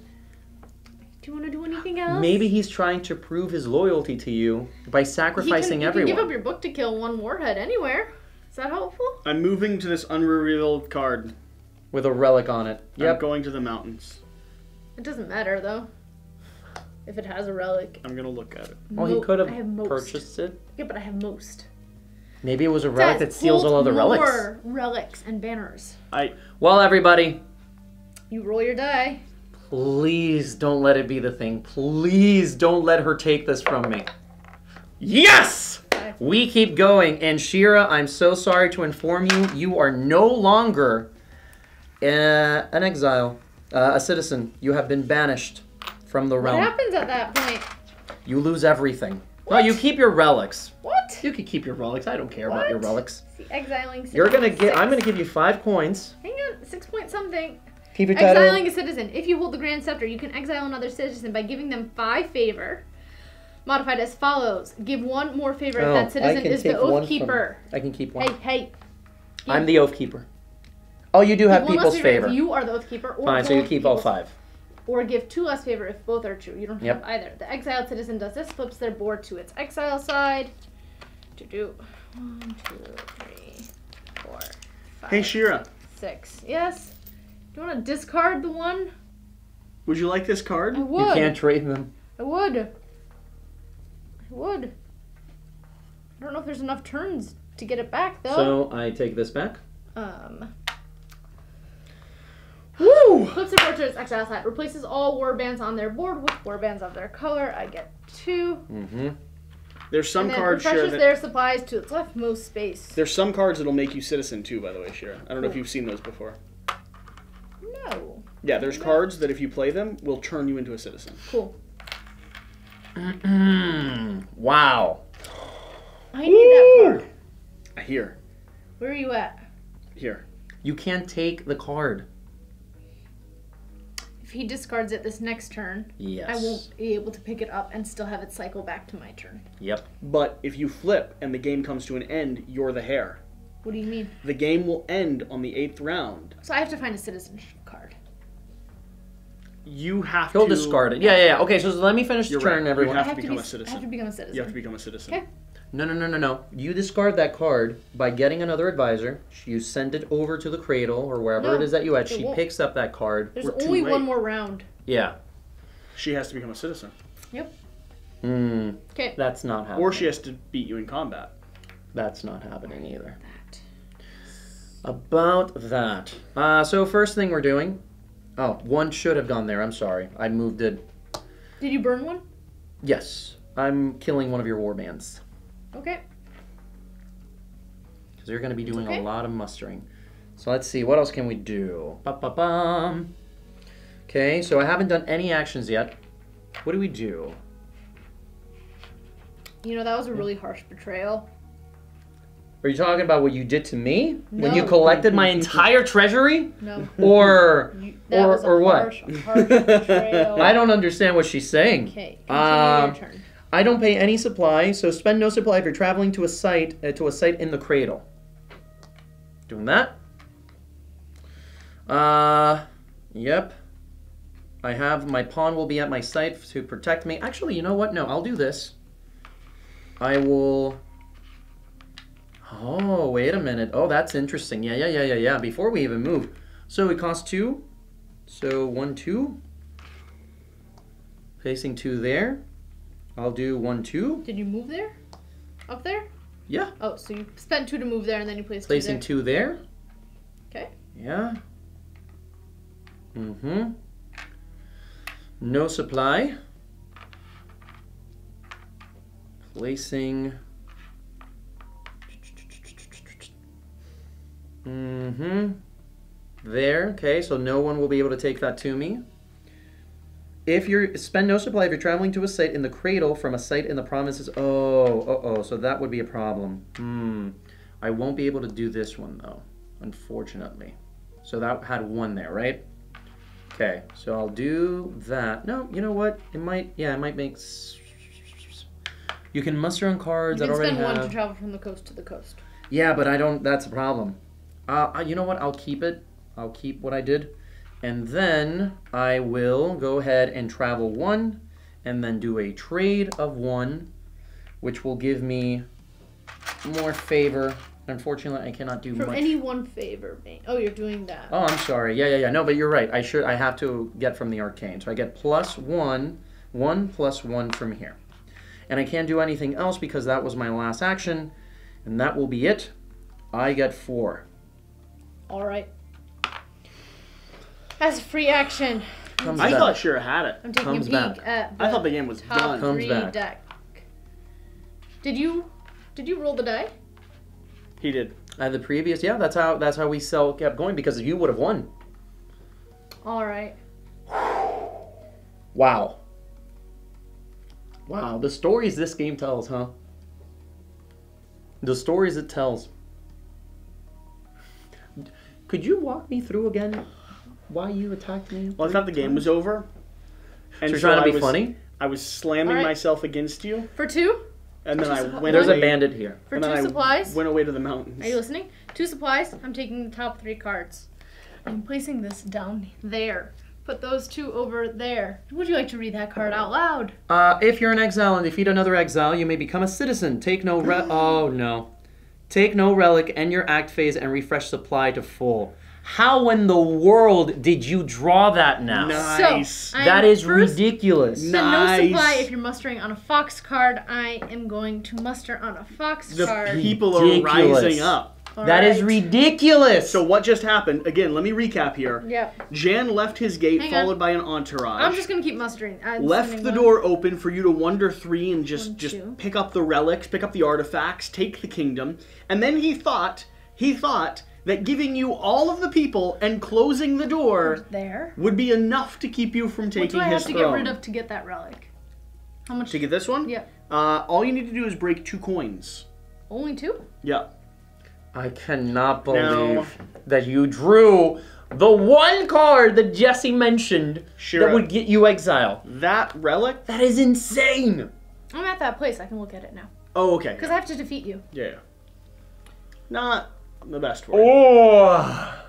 Do you want to do anything else? Maybe he's trying to prove his loyalty to you by sacrificing everyone. You can give up your book to kill one warhead anywhere. Is that helpful? I'm moving to this unrevealed card. With a relic on it. Yep. I'm going to the mountains. It doesn't matter, though. If it has a relic. I'm going to look at it. Well, he could have purchased it. Yeah, but I have most. Maybe it was a relic that steals all other relics. More relics and banners. Well, everybody. You roll your die. Please don't let it be the thing. Please don't let her take this from me. Yes! Okay. We keep going. And Shira, I'm so sorry to inform you, you are no longer an exile, a citizen. You have been banished. From the realm. What happens at that point? You lose everything. What? No, you keep your relics. What? You can keep your relics. I don't care about your relics. See, exiling citizen. You're gonna get. I'm gonna give you 5 coins. Hang on, 6 point something. Keep your title. Exiling a citizen. If you hold the grand scepter, you can exile another citizen by giving them 5 favor, modified as follows: give 1 more favor if that citizen is the oath keeper. I can keep 1. Hey. I'm the oath keeper. Oh, you do have people's favor. If you are the oath keeper. Or fine. So you keep all 5. Or give 2 less favor if both are true. You don't have either. The exiled citizen does this, flips their board to its exile side. 1, 2, 3, 4, 5. Hey, Shira. 6. Yes. Do you want to discard the one? Would you like this card? I would. You can't trade them. I would. I don't know if there's enough turns to get it back, though. So I take this back. Woo! Flips the board to its exile side. Replaces all warbands on their board with warbands of their color. I get 2. There's some cards, Shira. Refreshes their supplies to its leftmost space. There's some cards that'll make you citizen too, by the way, Shira. I don't know if you've seen those before. No. Yeah, there's cards that if you play them will turn you into a citizen. Cool. Wow. I need that card. Here. Where are you at? Here. You can't take the card. If he discards it this next turn, I won't be able to pick it up and still have it cycle back to my turn. Yep. But if you flip and the game comes to an end, you're the heir. What do you mean? The game will end on the 8th round. So I have to find a citizenship card. You have He'll discard it. Yeah. Okay, so let me finish the turn, everyone. You have to become a citizen. I have to become a citizen. You have to become a citizen. Okay. No. You discard that card by getting another advisor. You send it over to the cradle or wherever it is that you at. She picks up that card. There's only one more round. Yeah. She has to become a citizen. Yep. Okay. That's not happening. Or she has to beat you in combat. That's not happening either. About that. So first thing we're doing... Oh, one should have gone there. I'm sorry. I moved it. Did you burn one? Yes. I'm killing one of your warbands. Okay. Because you're going to be doing a lot of mustering. So let's see. What else can we do? Ba-ba-bum. Okay, so I haven't done any actions yet. What do we do? You know, that was a really harsh betrayal. Are you talking about what you did to me? No. When you collected my entire treasury? No. Or what? Harsh betrayal. I don't understand what she's saying. Okay, continue your turn. I don't pay any supply, so spend no supply if you're traveling to a site in the cradle. Doing that. Yep. I have my pawn will be at my site to protect me. Actually, you know what? No, I'll do this. I will. Oh, wait a minute. Oh, that's interesting. Yeah. Before we even move. So it costs 2. So 1, 2. Placing 2 there. I'll do 1, 2. Did you move there? Up there? Yeah. Oh, so you spend 2 to move there and then you place 2 there. Okay. Yeah. Mm-hmm. No supply. Placing... Mm-hmm. There. Okay, so no one will be able to take that to me. If you're... Spend no supply if you're traveling to a site in the cradle from a site in the provinces... Oh, uh-oh. So that would be a problem. Hmm. I won't be able to do this one, though. Unfortunately. So that had 1 there, right? Okay, so I'll do that. No, you know what? It might... Yeah, it might make... You can muster on cards that already have... You can spend 1 to travel from the coast to the coast. Yeah, but I don't... That's a problem. You know what? I'll keep it. I'll keep what I did. And then I will go ahead and travel 1 and then do a trade of 1, which will give me more favor. Unfortunately, I cannot do much. From any one favor, mate. Oh, you're doing that. Oh, I'm sorry. Yeah. No, but you're right. I have to get from the arcane. So I get +1, 1 +1 from here. And I can't do anything else because that was my last action. And that will be it. I get 4. All right. That's a free action. I thought Shira had it. I'm taking a peek at the I thought the game was done. Comes back. Deck. Did you roll the die? He did. The previous, yeah. That's how we kept going because you would have won. All right. Wow. The stories this game tells, huh? The stories it tells. Could you walk me through again why you attacked me? Well, I thought the game was over. And so you're trying to be funny? I was slamming myself against you. For 2? And then I went away. There's a bandit here. For 2 supplies. Went away to the mountains. Are you listening? 2 supplies. I'm taking the top 3 cards. I'm placing this down there. Put those 2 over there. Would you like to read that card out loud? If you're an exile and defeat another exile, you may become a citizen. Take no Take no relic, end your act phase, and refresh supply to full. How in the world did you draw that now? Nice. So, that is ridiculous. Nice. No supply if you're mustering on a fox card. I am going to muster on a fox card. The people are rising up. That is ridiculous. So what just happened? Again, let me recap here. Yep. Jan left his gate followed by an entourage. I'm just going to keep mustering. Left the door open for you to wander 3 and just pick up the relics, pick up the artifacts, take the kingdom. And then he thought that giving you all of the people and closing the door would be enough to keep you from taking his throne. What do I have to get rid of to get that relic? How much? To get this one? Yeah. All you need to do is break 2 coins. Only 2? Yeah. I cannot believe that you drew the one card that Jesse mentioned that would get you exile. That relic? That is insane. I'm at that place. I can look at it now. Oh, okay. Because I have to defeat you. Yeah. Not the best word. Oh.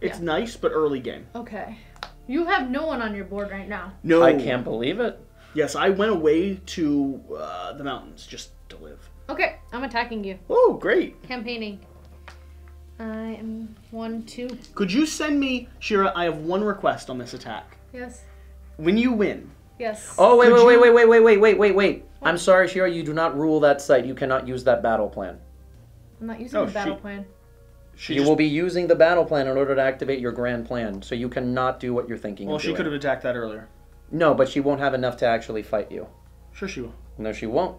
It's nice, but early game. Okay. You have no one on your board right now. No. I can't believe it. Yes, I went away to the mountains just to live. Okay, I'm attacking you. Oh, great. Campaigning. I am 1, 2. Could you send me, Shira, I have one request on this attack. Yes. When you win, Yes. Oh, wait. What? I'm sorry, Shira, you do not rule that site. You cannot use that battle plan. I'm not using the battle plan. You will be using the battle plan in order to activate your grand plan, so you cannot do what you're thinking of doing. Well, she could have attacked that earlier. No, but she won't have enough to actually fight you. Sure she will. No, she won't.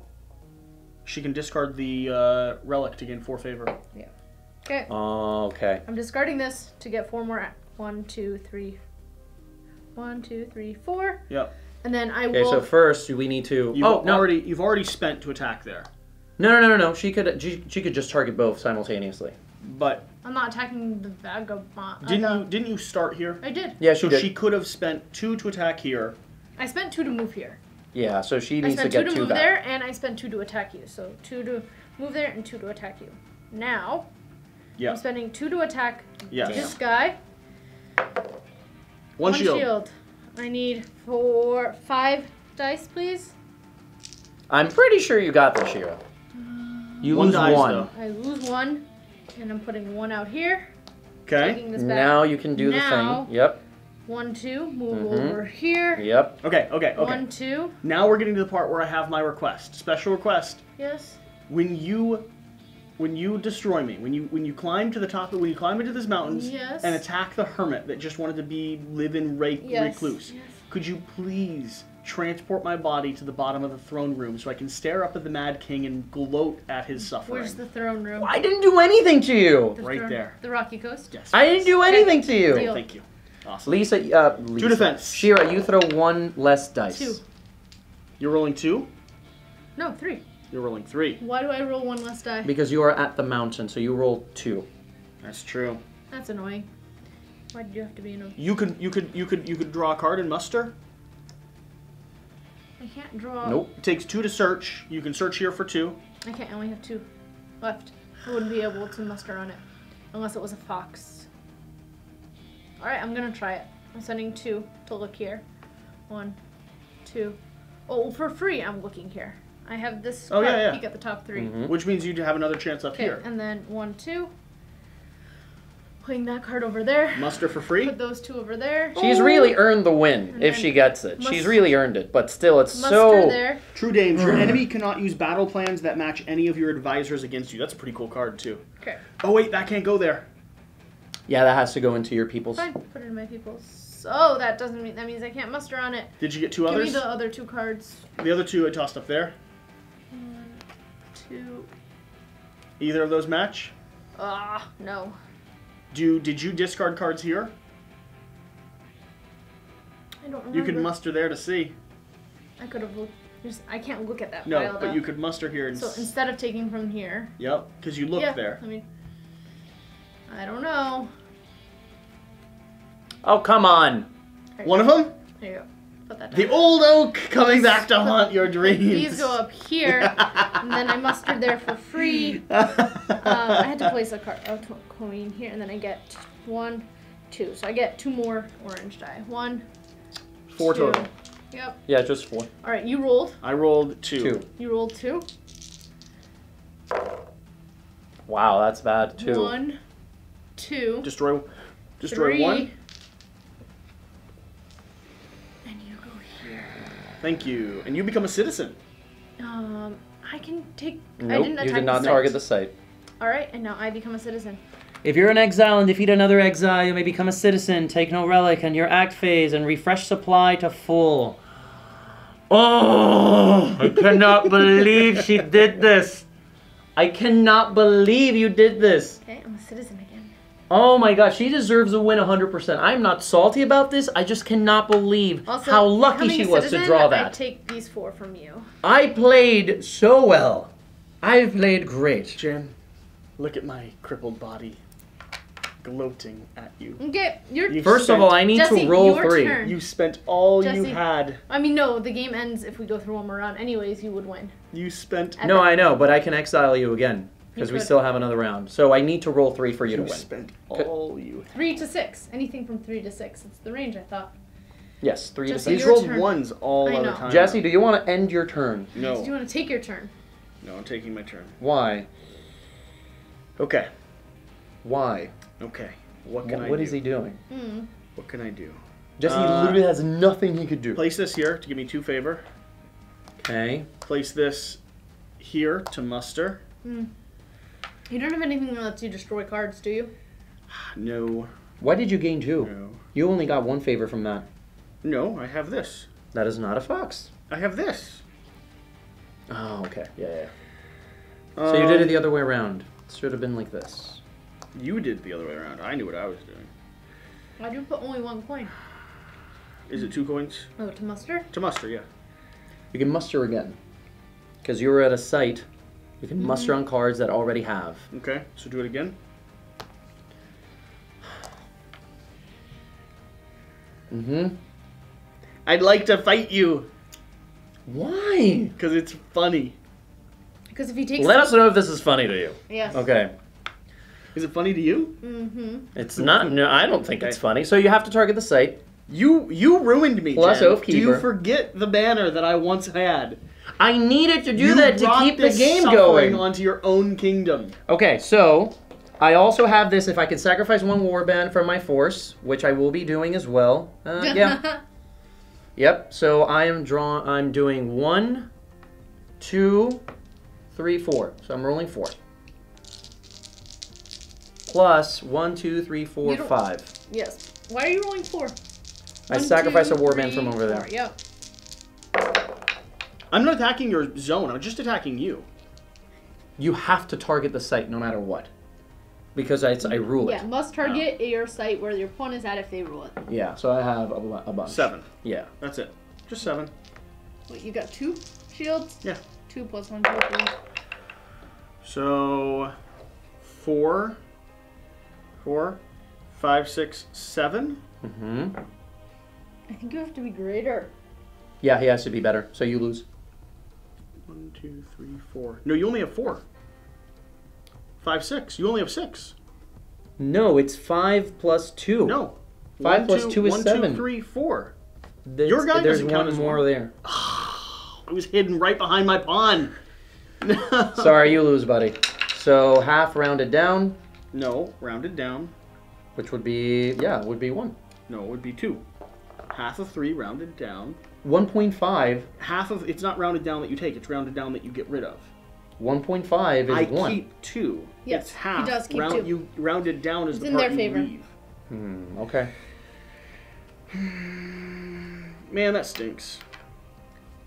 She can discard the relic to gain 4 favor. Yeah. Okay. Okay. I'm discarding this to get 4 more. 1, 2, 3, 4. Yep. And then I will... Okay, so first we need to... You've already spent to attack there. No. She could just target both simultaneously. But... I'm not attacking the vagabond. Didn't you start here? I did. Yeah, she did. She could have spent 2 to attack here. I spent 2 to move here. Yeah, so she needs to get 2 back. I spent 2 to move there, and I spent 2 to attack you. So 2 to move there and 2 to attack you. Now... Yeah. I'm spending 2 to attack this guy. One shield. I need 5 dice, please. I'm pretty sure you got this, Shira. You lose 1. I lose 1, and I'm putting 1 out here. Okay. Now you can do the thing. Yep. 1, 2. Move over here. Yep. Okay. 1, 2. Now we're getting to the part where I have my request. Special request. Yes. When you destroy me, when you climb to the top, when you climb into these mountains and attack the hermit that just wanted to live in recluse, could you please transport my body to the bottom of the throne room so I can stare up at the Mad King and gloat at his suffering? Where's the throne room? Well, I didn't do anything to you. Right there. The Rocky Coast? Yes. I didn't do anything to you. Deal. Thank you. Awesome. Lisa. 2 defense. Shira, you throw 1 less dice. 2. You're rolling 2? No, 3. You're rolling 3. Why do I roll 1 less die? Because you are at the mountain, so you roll 2. That's true. That's annoying. Why did you have to be annoying? You could draw a card and muster. I can't draw. Nope. It takes 2 to search. You can search here for 2. I can't. I only have 2 left. I wouldn't be able to muster on it, unless it was a fox. All right, I'm gonna try it. I'm sending 2 to look here. 1, 2. Oh, for free, I'm looking here. I have this peek at the top 3. Mm-hmm. Which means you have another chance up here. And then 1, 2. Putting that card over there. Muster for free? Put those 2 over there. She's really earned the win if she gets it. She's really earned it, but still it's so... There. True danger. An enemy cannot use battle plans that match any of your advisors against you. That's a pretty cool card, too. Okay. Oh, wait, that can't go there. Yeah, that has to go into your people's. Fine, put it in my people's. Oh, that doesn't mean... That means I can't muster on it. Did you get 2 others? Give me the other 2 cards. The other 2 I tossed up there. 1, 2. Either of those match? No. Did you discard cards here? I don't remember. You could muster there to see. I could have looked. I can't look at that pile. No, but you could muster here. So instead of taking from here. Yep, because you looked there. I mean, I don't know. Oh, come on. One of them? There you go. Put that down. The old oak coming back to haunt your dreams. These go up here, and then I mustered there for free. I had to place a coin here, and then I get 1, 2. So I get 2 more orange die. 1, 4 2. Total. Yep. Yeah, just 4. All right, you rolled. I rolled 2. You rolled 2. Wow, that's bad. 2. 1, 2. Destroy 3. 1. Thank you. And you become a citizen. I can take... Nope, I didn't attack. You did not target the site. All right, and now I become a citizen. If you're in exile and defeat another exile, you may become a citizen, take no relic, and your act phase, and refresh supply to full. Oh, I cannot believe she did this. I cannot believe you did this. Okay, I'm a citizen again. Oh my gosh, she deserves a win 100%. I'm not salty about this. I just cannot believe how lucky she was to draw that. I take these 4 from you. I played so well. I've played great. Jen, look at my crippled body gloating at you. Okay, first of all, I need to roll 3. Turn. You spent all you had. I mean, no, the game ends if we go through 1 more round. Anyways, you would win. You spent... No, I know, but I can exile you again. Because we still have another round. So I need to roll 3 for you to win. You spent all you had. 3 to 6. Anything from 3 to 6. It's the range, I thought. Yes, 3 to 6. He's rolled ones all the time. Jesse, do you want to end your turn? No. Do you want to take your turn? No, I'm taking my turn. Why? Okay. Why? Okay. What can I do? What is he doing? What can I do? Jesse literally has nothing he could do. Place this here to give me 2 favor. Okay. Place this here to muster. Mm. You don't have anything that lets you destroy cards, do you? No. Why did you gain 2? No. You only got 1 favor from that. No, I have this. That is not a fox. I have this. Oh, okay. Yeah. So you did it the other way around. It should have been like this. You did it the other way around. I knew what I was doing. Why'd you put only 1 coin? Is it 2 coins? Oh, to muster? To muster, yeah. You can muster again. Because you were at a site. You can muster on cards that already have. Okay, so do it again. I'd like to fight you. Why? Because it's funny. Because if you take... Let us know if this is funny to you. Yes. Okay. Is it funny to you? It's not... No, I don't think it's funny. So you have to target the site. You ruined me, Plus Jen. Do you forget the banner that I once had? I needed to do that to keep the game going. Onto your own kingdom. Okay, so I also have this. If I can sacrifice 1 warband from my force, which I will be doing as well. Yeah. Yep. So I am drawing. I'm doing 1, 2, 3, 4. So I'm rolling 4. Plus 1, 2, 3, 4, 5. Yes. Why are you rolling 4? I sacrifice a warband from over there. Yep. I'm not attacking your zone. I'm just attacking you. You have to target the site no matter what. Because I rule it. Yeah, must target your site where your pawn is at if they rule it. Yeah, so I have a bunch. 7. Yeah. That's it. Just 7. Wait, you got 2 shields? Yeah. 2 plus 1, 2, 3. So 4, 5, 6, 7. I think you have to be greater. Yeah, he has to be better. So you lose. 1, 2, 3, 4. No, you only have 4. 5, 6. You only have 6. No, it's 5 plus 2. No. 5 plus 2 is 7. 1, 2, 3, 4. Your guy doesn't count as 1. There's 1 more there. Oh, it was hidden right behind my pawn. Sorry, you lose, buddy. So half rounded down. No, rounded down. Which would be, yeah, would be 1. No, it would be 2. Half of 3 rounded down. 1.5. Half of it's not rounded down that you take; it's rounded down that you get rid of. 1.5 is 1. I keep 2. Yes, it's half. He does keep 2. You rounded down is the part you leave. Okay. Man, that stinks.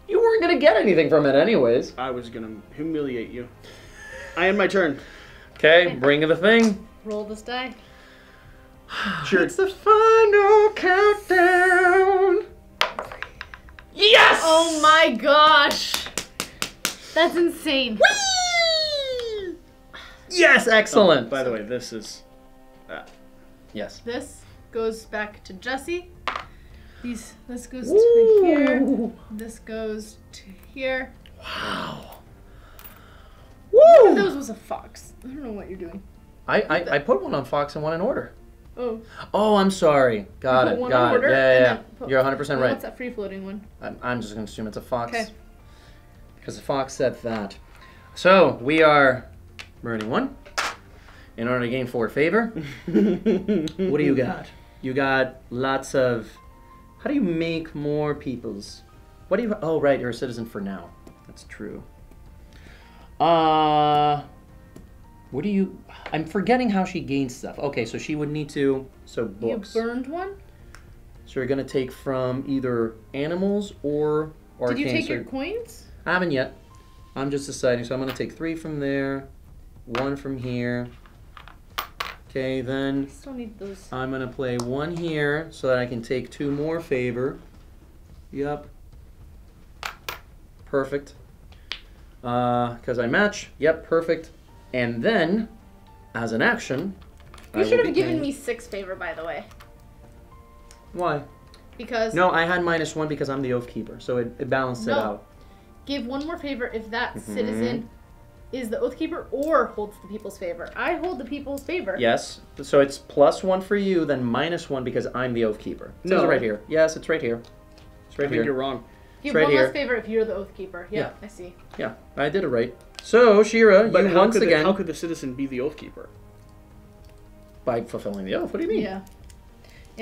You weren't gonna get anything from it, anyways. I was gonna humiliate you. I end my turn. Okay, bring the thing. Roll this die. Sure. It's the final countdown. Yes! Oh my gosh! That's insane. Whee! Yes, excellent. Oh, by the way, this is... yes. This goes back to Jesse. This goes to here. This goes to here. Wow. Woo! One of those was a fox. I don't know what you're doing. I put 1 on fox and 1 in order. Oh. Oh, I'm sorry. Got it. Got it. Yeah. You're 100% right. What's that free floating one? I'm just going to assume it's a fox. Okay. Because the fox said that. So we are burning 1 in order to gain 4 favor. What do you got? You got lots of. How do you make more peoples? What do you? Oh, right. You're a citizen for now. That's true. What do you... I'm forgetting how she gains stuff. Okay, so she would need to... So books. You burned 1? So you're going to take from either animals or... Arcane. Did you take your coins? I haven't yet. I'm just deciding. So I'm going to take 3 from there, 1 from here. Okay, then... I still need those. I'm going to play 1 here so that I can take 2 more favor. Yep. Perfect. Because I match. Yep, perfect. And then, as an action... You should have given me 6 favor, by the way. Why? Because... No, I had -1 because I'm the Oath Keeper, so it balanced it out. Give 1 more favor if that citizen is the Oath Keeper or holds the people's favor. I hold the people's favor. Yes, so it's +1 for you, then -1 because I'm the Oath Keeper. It says it right here. Yes, it's right here. It's right here. I think you're wrong. Give one less favor if you're the Oath Keeper. Yeah, I see. Yeah, I did it right. So, Shira, you once again... How could the citizen be the Oath Keeper? By fulfilling the oath, what do you mean? Yeah.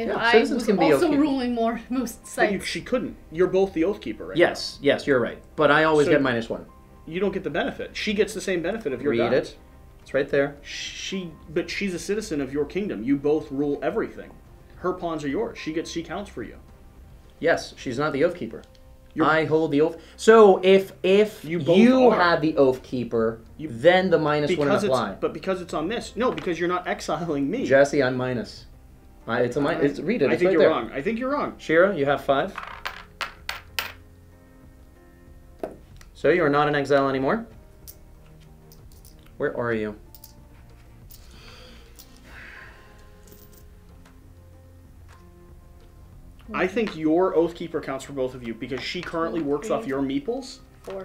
If I was can be also ruling more most sites. She couldn't. You're both the Oathkeeper, right? Yes, yes, you're right. But I always get -1. You don't get the benefit. She gets the same benefit of your god. Read it. It's right there. But she's a citizen of your kingdom. You both rule everything. Her pawns are yours. She counts for you. Yes, she's not the Oathkeeper. I hold the oath. So if you had the Oathkeeper, then the -1 would apply. But because it's on this, no, because you're not exiling me. Jesse, I'm minus. It's a minus. Read it. I think you're wrong. I think you're wrong. Shira, you have 5. So you are not in exile anymore. Where are you? I think your Oathkeeper counts for both of you because she currently works off your meeples.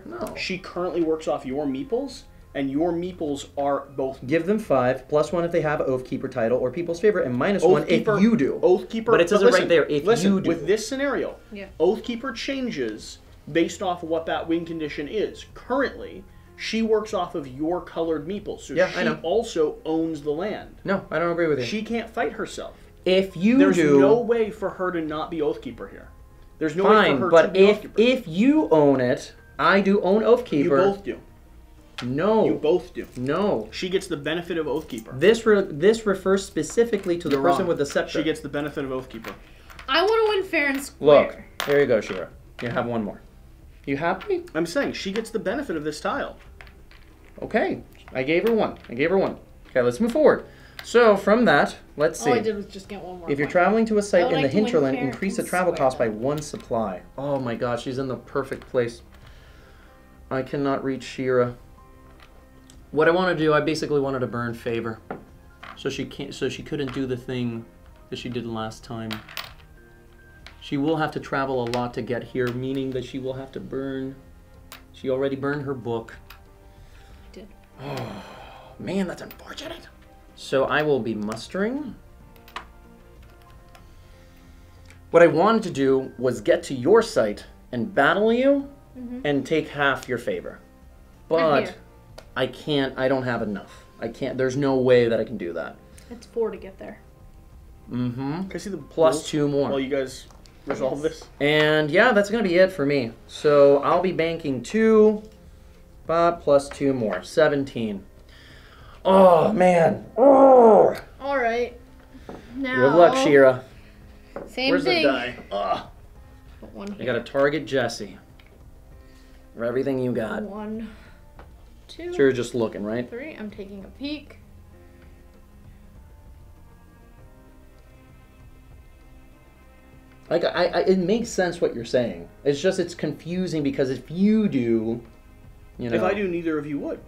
No. She currently works off your meeples, and your meeples are both. Give them 5, +1 if they have an Oathkeeper title or people's favorite, and -1 if you do. Oathkeeper, but it says it right there. If you do. With this scenario, Oathkeeper changes based off of what that win condition is. Currently, she works off of your colored meeples, so she also owns the land. No, I don't agree with you. She can't fight herself. If you There's no way for her to not be Oathkeeper here. There's no way for her to be Oathkeeper. If you own it, I do own Oathkeeper. You both do. No. You both do. No. She gets the benefit of Oathkeeper. This refers specifically to the person with the scepter. She gets the benefit of Oathkeeper. I want to win fair and square. Look, there you go, Shira. You have 1 more. You happy? I'm saying she gets the benefit of this tile. Okay. I gave her 1. I gave her 1. Okay, let's move forward. So from that, let's see. All I did was just get 1 more. If you're traveling to a site in the hinterland, increase the travel cost by 1 supply. Oh my god, she's in the perfect place. I cannot reach Shira. What I want to do, I basically wanted to burn favor, so she can't. So she couldn't do the thing that she did last time. She will have to travel a lot to get here, meaning that she will have to burn. She already burned her book. I did. Oh man, that's unfortunate. So I will be mustering. What I wanted to do was get to your site and battle you and take half your favor. But I can't, I don't have enough. I can't, there's no way that I can do that. It's 4 to get there. Mm-hmm. Can I see the +2 more? Well, you guys resolve this. And yeah, that's going to be it for me. So I'll be banking 2, but +2 more, 17. Oh, man. Oh. All right. Now. Good luck, Shira. Where's the die? Oh. I got to target Jesse. For everything you got. 1, 2. So you're just looking, right? 3. I'm taking a peek. Like, it makes sense what you're saying. It's just it's confusing because if you do, you know. If I do, neither of you would.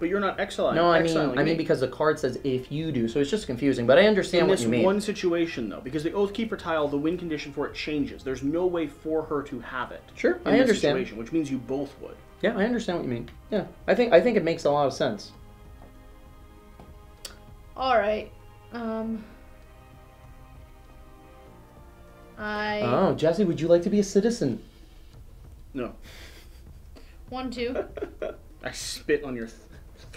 But you're not exiling. No, I mean because the card says if you do, so it's just confusing. But I understand what you mean. In this one situation, though, because the Oathkeeper tile, the win condition for it changes. There's no way for her to have it. Sure, I understand. Situation, which means you both would. Yeah, I understand what you mean. Yeah, I think it makes a lot of sense. All right. Oh, Jesse, would you like to be a citizen? No. 1, 2. I spit on your.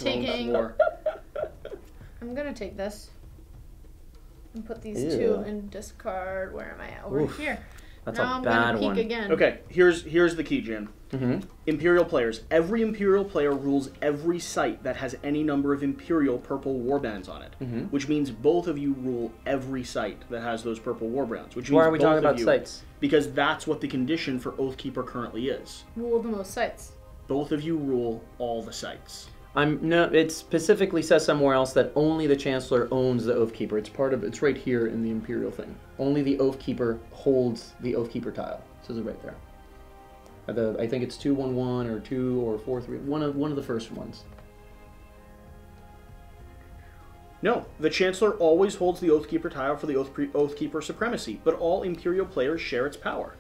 I'm gonna take this and put these 2 and discard. Where am I at? Over here. That's now a bad one. Again. Okay, here's the key, Jan. Imperial players. Every Imperial player rules every site that has any number of Imperial purple warbands on it, which means both of you rule every site that has those purple warbands. Which means why are we talking about sites? Because that's what the condition for Oathkeeper currently is. Rule the most sites. Both of you rule all the sites. No, it specifically says somewhere else that only the Chancellor owns the Oathkeeper. It's part of right here in the Imperial thing. Only the Oathkeeper holds the Oathkeeper tile. It says it right there. I think it's 211 or 2 or 43. One of the first ones. No, the Chancellor always holds the Oathkeeper tile for the Oathkeeper supremacy, but all Imperial players share its power.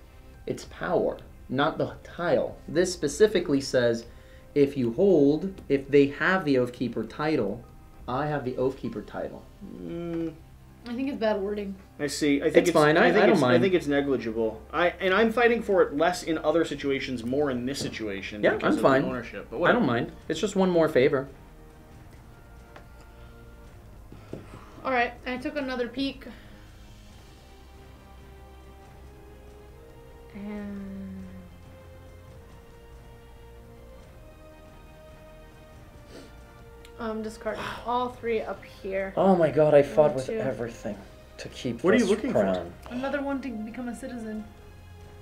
Its power, not the tile. This specifically says. If you hold, if they have the Oathkeeper title, I have the Oathkeeper title. I think it's bad wording. I see. I think it's fine. I don't mind. I think it's negligible. And I'm fighting for it less in other situations, more in this situation. Yeah, I'm fine. Ownership, but I don't mind. It's just one more favor. All right, I took another peek. I'm discarding all three up here. Oh my god, I fought with everything to keep this crown. What are you looking for? Another one to become a citizen.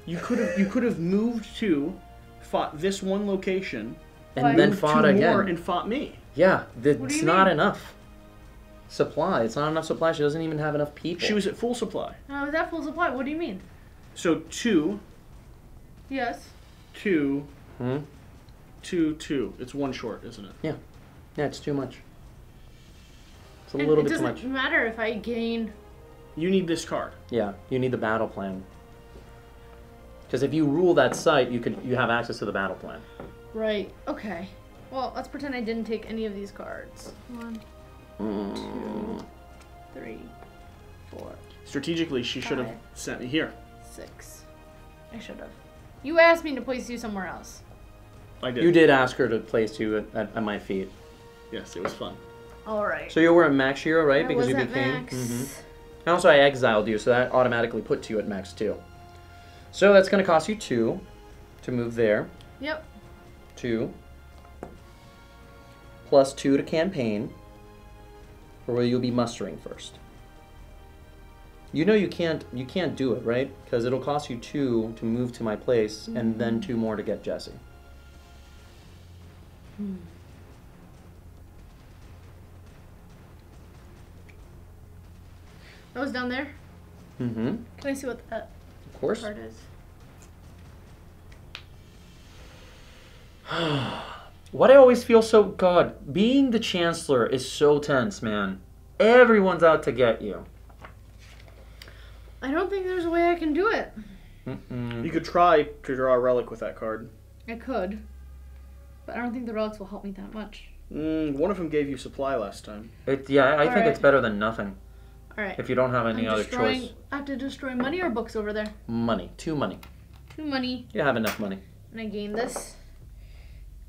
You could have moved to, fought this one location, and then fought again. More and fought me. Yeah, it's not enough. Supply. It's not enough supply. She doesn't even have enough people. She was at full supply. I was at full supply. What do you mean? So two. Yes. Two. Hmm. Two. It's one short, isn't it? Yeah. Yeah, it's too much. It's a little bit too much. It doesn't matter if I gain... You need this card. Yeah, you need the battle plan. Because if you rule that site, you have access to the battle plan. Right, okay. Well, let's pretend I didn't take any of these cards. 1, 2, 3, 4. Strategically, she should have sent me here. 6. I should have. You asked me to place you somewhere else. I did. You did ask her to place you at my feet. Yes, it was fun. All right. So you were at max hero, right? Because you became. Max. Mm-hmm. And also, I exiled you, so that automatically puts you at max 2. So that's going to cost you 2 to move there. Yep. 2. Plus 2 to campaign, for where you'll be mustering first. You know you can't do it, right? Because it'll cost you 2 to move to my place, mm-hmm. and then 2 more to get Jesse. Hmm. That was down there? Mm-hmm. Can I see what that part is? What I always feel so... God, being the Chancellor is so tense, man. Everyone's out to get you. I don't think there's a way I can do it. Mm-mm. You could try to draw a relic with that card. I could. But I don't think the relics will help me that much. One of them gave you supply last time. I think it's better than nothing. All right. If you don't have any other choice. I have to destroy money or books over there? Money. 2 money. 2 money. You have enough money. And I gain this.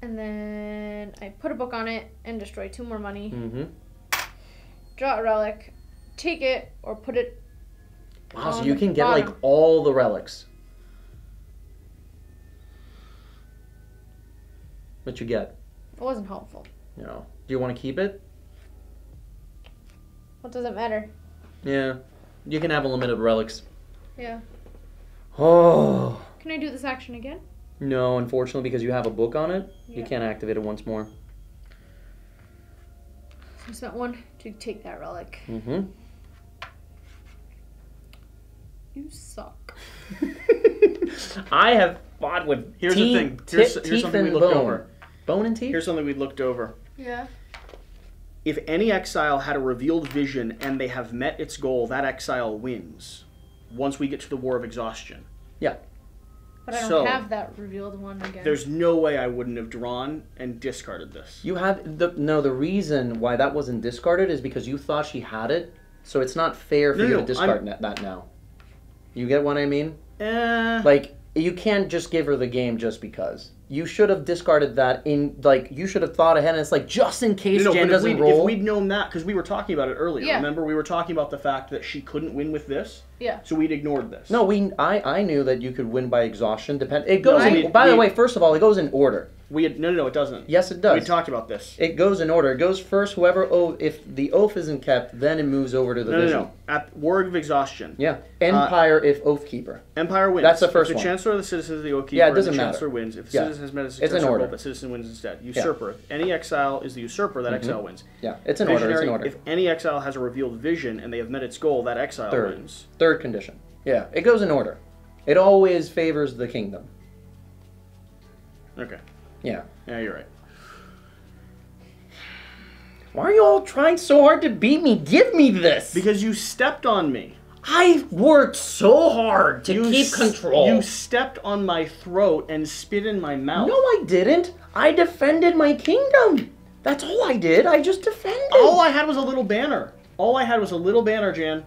And then I put a book on it and destroy 2 more money. Mm-hmm. Draw a relic. Take it or put it on the bottom. So you can get like all the relics. What you get? It wasn't helpful. No. Do you want to keep it? What does it matter? Yeah, you can have a limit of relics. Yeah. Oh. Can I do this action again? No, unfortunately, because you have a book on it, yeah. You can't activate it once more. I spent 1 to take that relic. Mm-hmm. You suck. I have fought with. Here's the thing. Here's something we looked over. Bone and teeth. Here's something we looked over. Yeah. If any exile had a revealed vision and they have met its goal, that exile wins once we get to the War of Exhaustion. Yeah. But I don't have that revealed one again. There's no way I wouldn't have drawn and discarded this. You have... The reason why that wasn't discarded is because you thought she had it, so it's not fair for you to discard that now. You get what I mean? Like, you can't just give her the game just because. You should have discarded that in, like, you should have thought ahead, and it's like, just in case Jen doesn't roll. If we'd known that, because we were talking about it earlier, yeah. Remember? We were talking about the fact that she couldn't win with this, yeah. So we'd ignored this. No, I knew that you could win by exhaustion. It goes by the way, first of all, it goes in order. No, it doesn't. Yes, it does. We talked about this. It goes in order. It goes first, if the oath isn't kept, then it moves over to the vision. No. At War of Exhaustion. Yeah. Empire if Oathkeeper. Empire wins. That's the first one. The Chancellor of the Citizen is the Oathkeeper. Yeah, it doesn't matter. The Chancellor wins. If the Citizen has met a successful role, the citizen wins instead. Usurper. Yeah. If any exile is the usurper, that exile wins. Yeah, it's in order. It's in order. If any exile has a revealed vision and they have met its goal, that exile wins. Third condition. Yeah, it goes in order. It always favors the kingdom. Okay. Yeah. Yeah, you're right. Why are you all trying so hard to beat me? Give me this! Because you stepped on me. I worked so hard to keep control. You stepped on my throat and spit in my mouth. No, I didn't. I defended my kingdom. That's all I did. I just defended. All I had was a little banner. All I had was a little banner, Jan.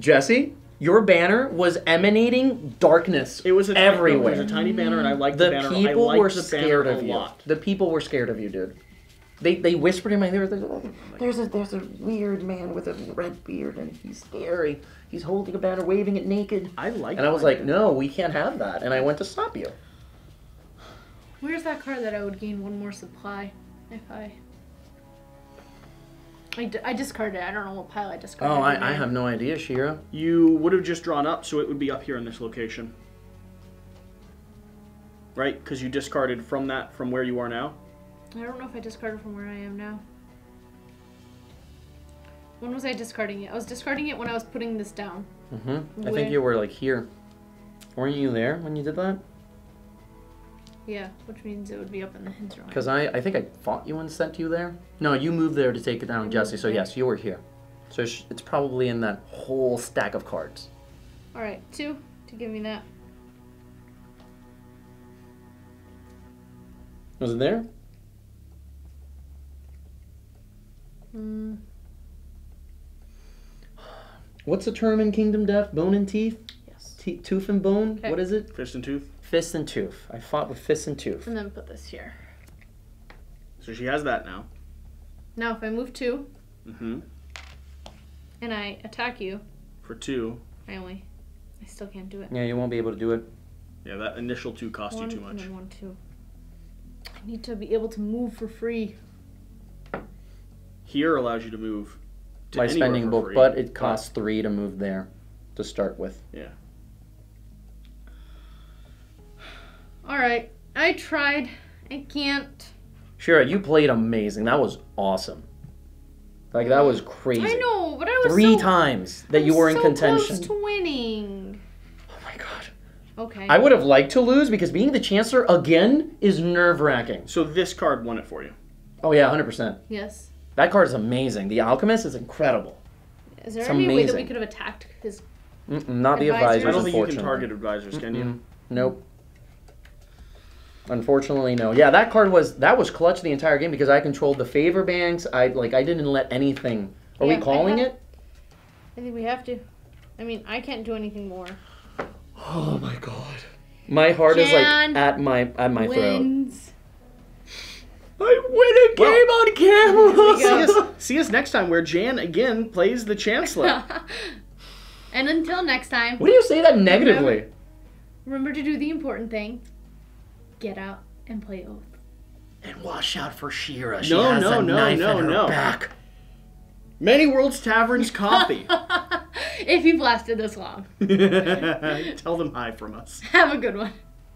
Jesse? Your banner was emanating darkness everywhere. It was a tiny banner, and I liked the banner. The people were scared of you. The people were scared of you, dude. They whispered in my ear. There's a weird man with a red beard, and he's scary. He's holding a banner, waving it naked. And I was like, no, we can't have that. And I went to stop you. Where's that card that I would gain one more supply if I discarded it. I don't know what pile I discarded. Oh, I have no idea, Shira. You would have just drawn up, so it would be up here in this location. Right? Because you discarded from that, from where you are now. I don't know if I discarded from where I am now. When was I discarding it? I was discarding it when I was putting this down. Mm-hmm. I think you were like here. Weren't you there when you did that? Yeah, which means it would be up in the hinterland. Because I think I fought you and sent you there. No, you moved there to take it down, Jesse. So yes, you were here. So it's probably in that whole stack of cards. All right, two to give me that. Was it there? Mm. What's the term in Kingdom Death? Bone and teeth? Yes. Tooth and bone? Okay. What is it? Fist and tooth. Fist and tooth. I fought with fist and tooth. And then put this here. So she has that now. Now if I move two. Mm-hmm. And I attack you. For two. I still can't do it. Yeah, you won't be able to do it. Yeah, that initial two cost you too much. One, two. I need to be able to move for free. Here allows you to move to by spending both, but it costs three to move there to start with. Yeah. All right. I tried. I can't. Shira, you played amazing. That was awesome. Like, that was crazy. I know, but I was Three times you were in contention. I was so close to winning. Oh, my God. Okay. I would have liked to lose because being the Chancellor again is nerve-wracking. So this card won it for you. Oh, yeah, 100%. Yes. That card is amazing. The Alchemist is incredible. Is there any way that we could have attacked his Not the advisors, unfortunately. I don't think you can target advisors, can you? Nope. Unfortunately, no. Yeah, that card was clutch the entire game because I controlled the favor banks. I didn't let anything. Are we calling it? I think we have to. I mean, I can't do anything more. Oh my God. My heart is like at my throat. I win a game on camera! See us next time where Jan again plays the Chancellor. And until next time... What do you say that negatively? Remember to do the important thing. Get out and play Oath. And watch out for She-Ra. No, she has a knife in her back. Many Worlds Taverns copy. If you've lasted this long. Tell them hi from us. Have a good one.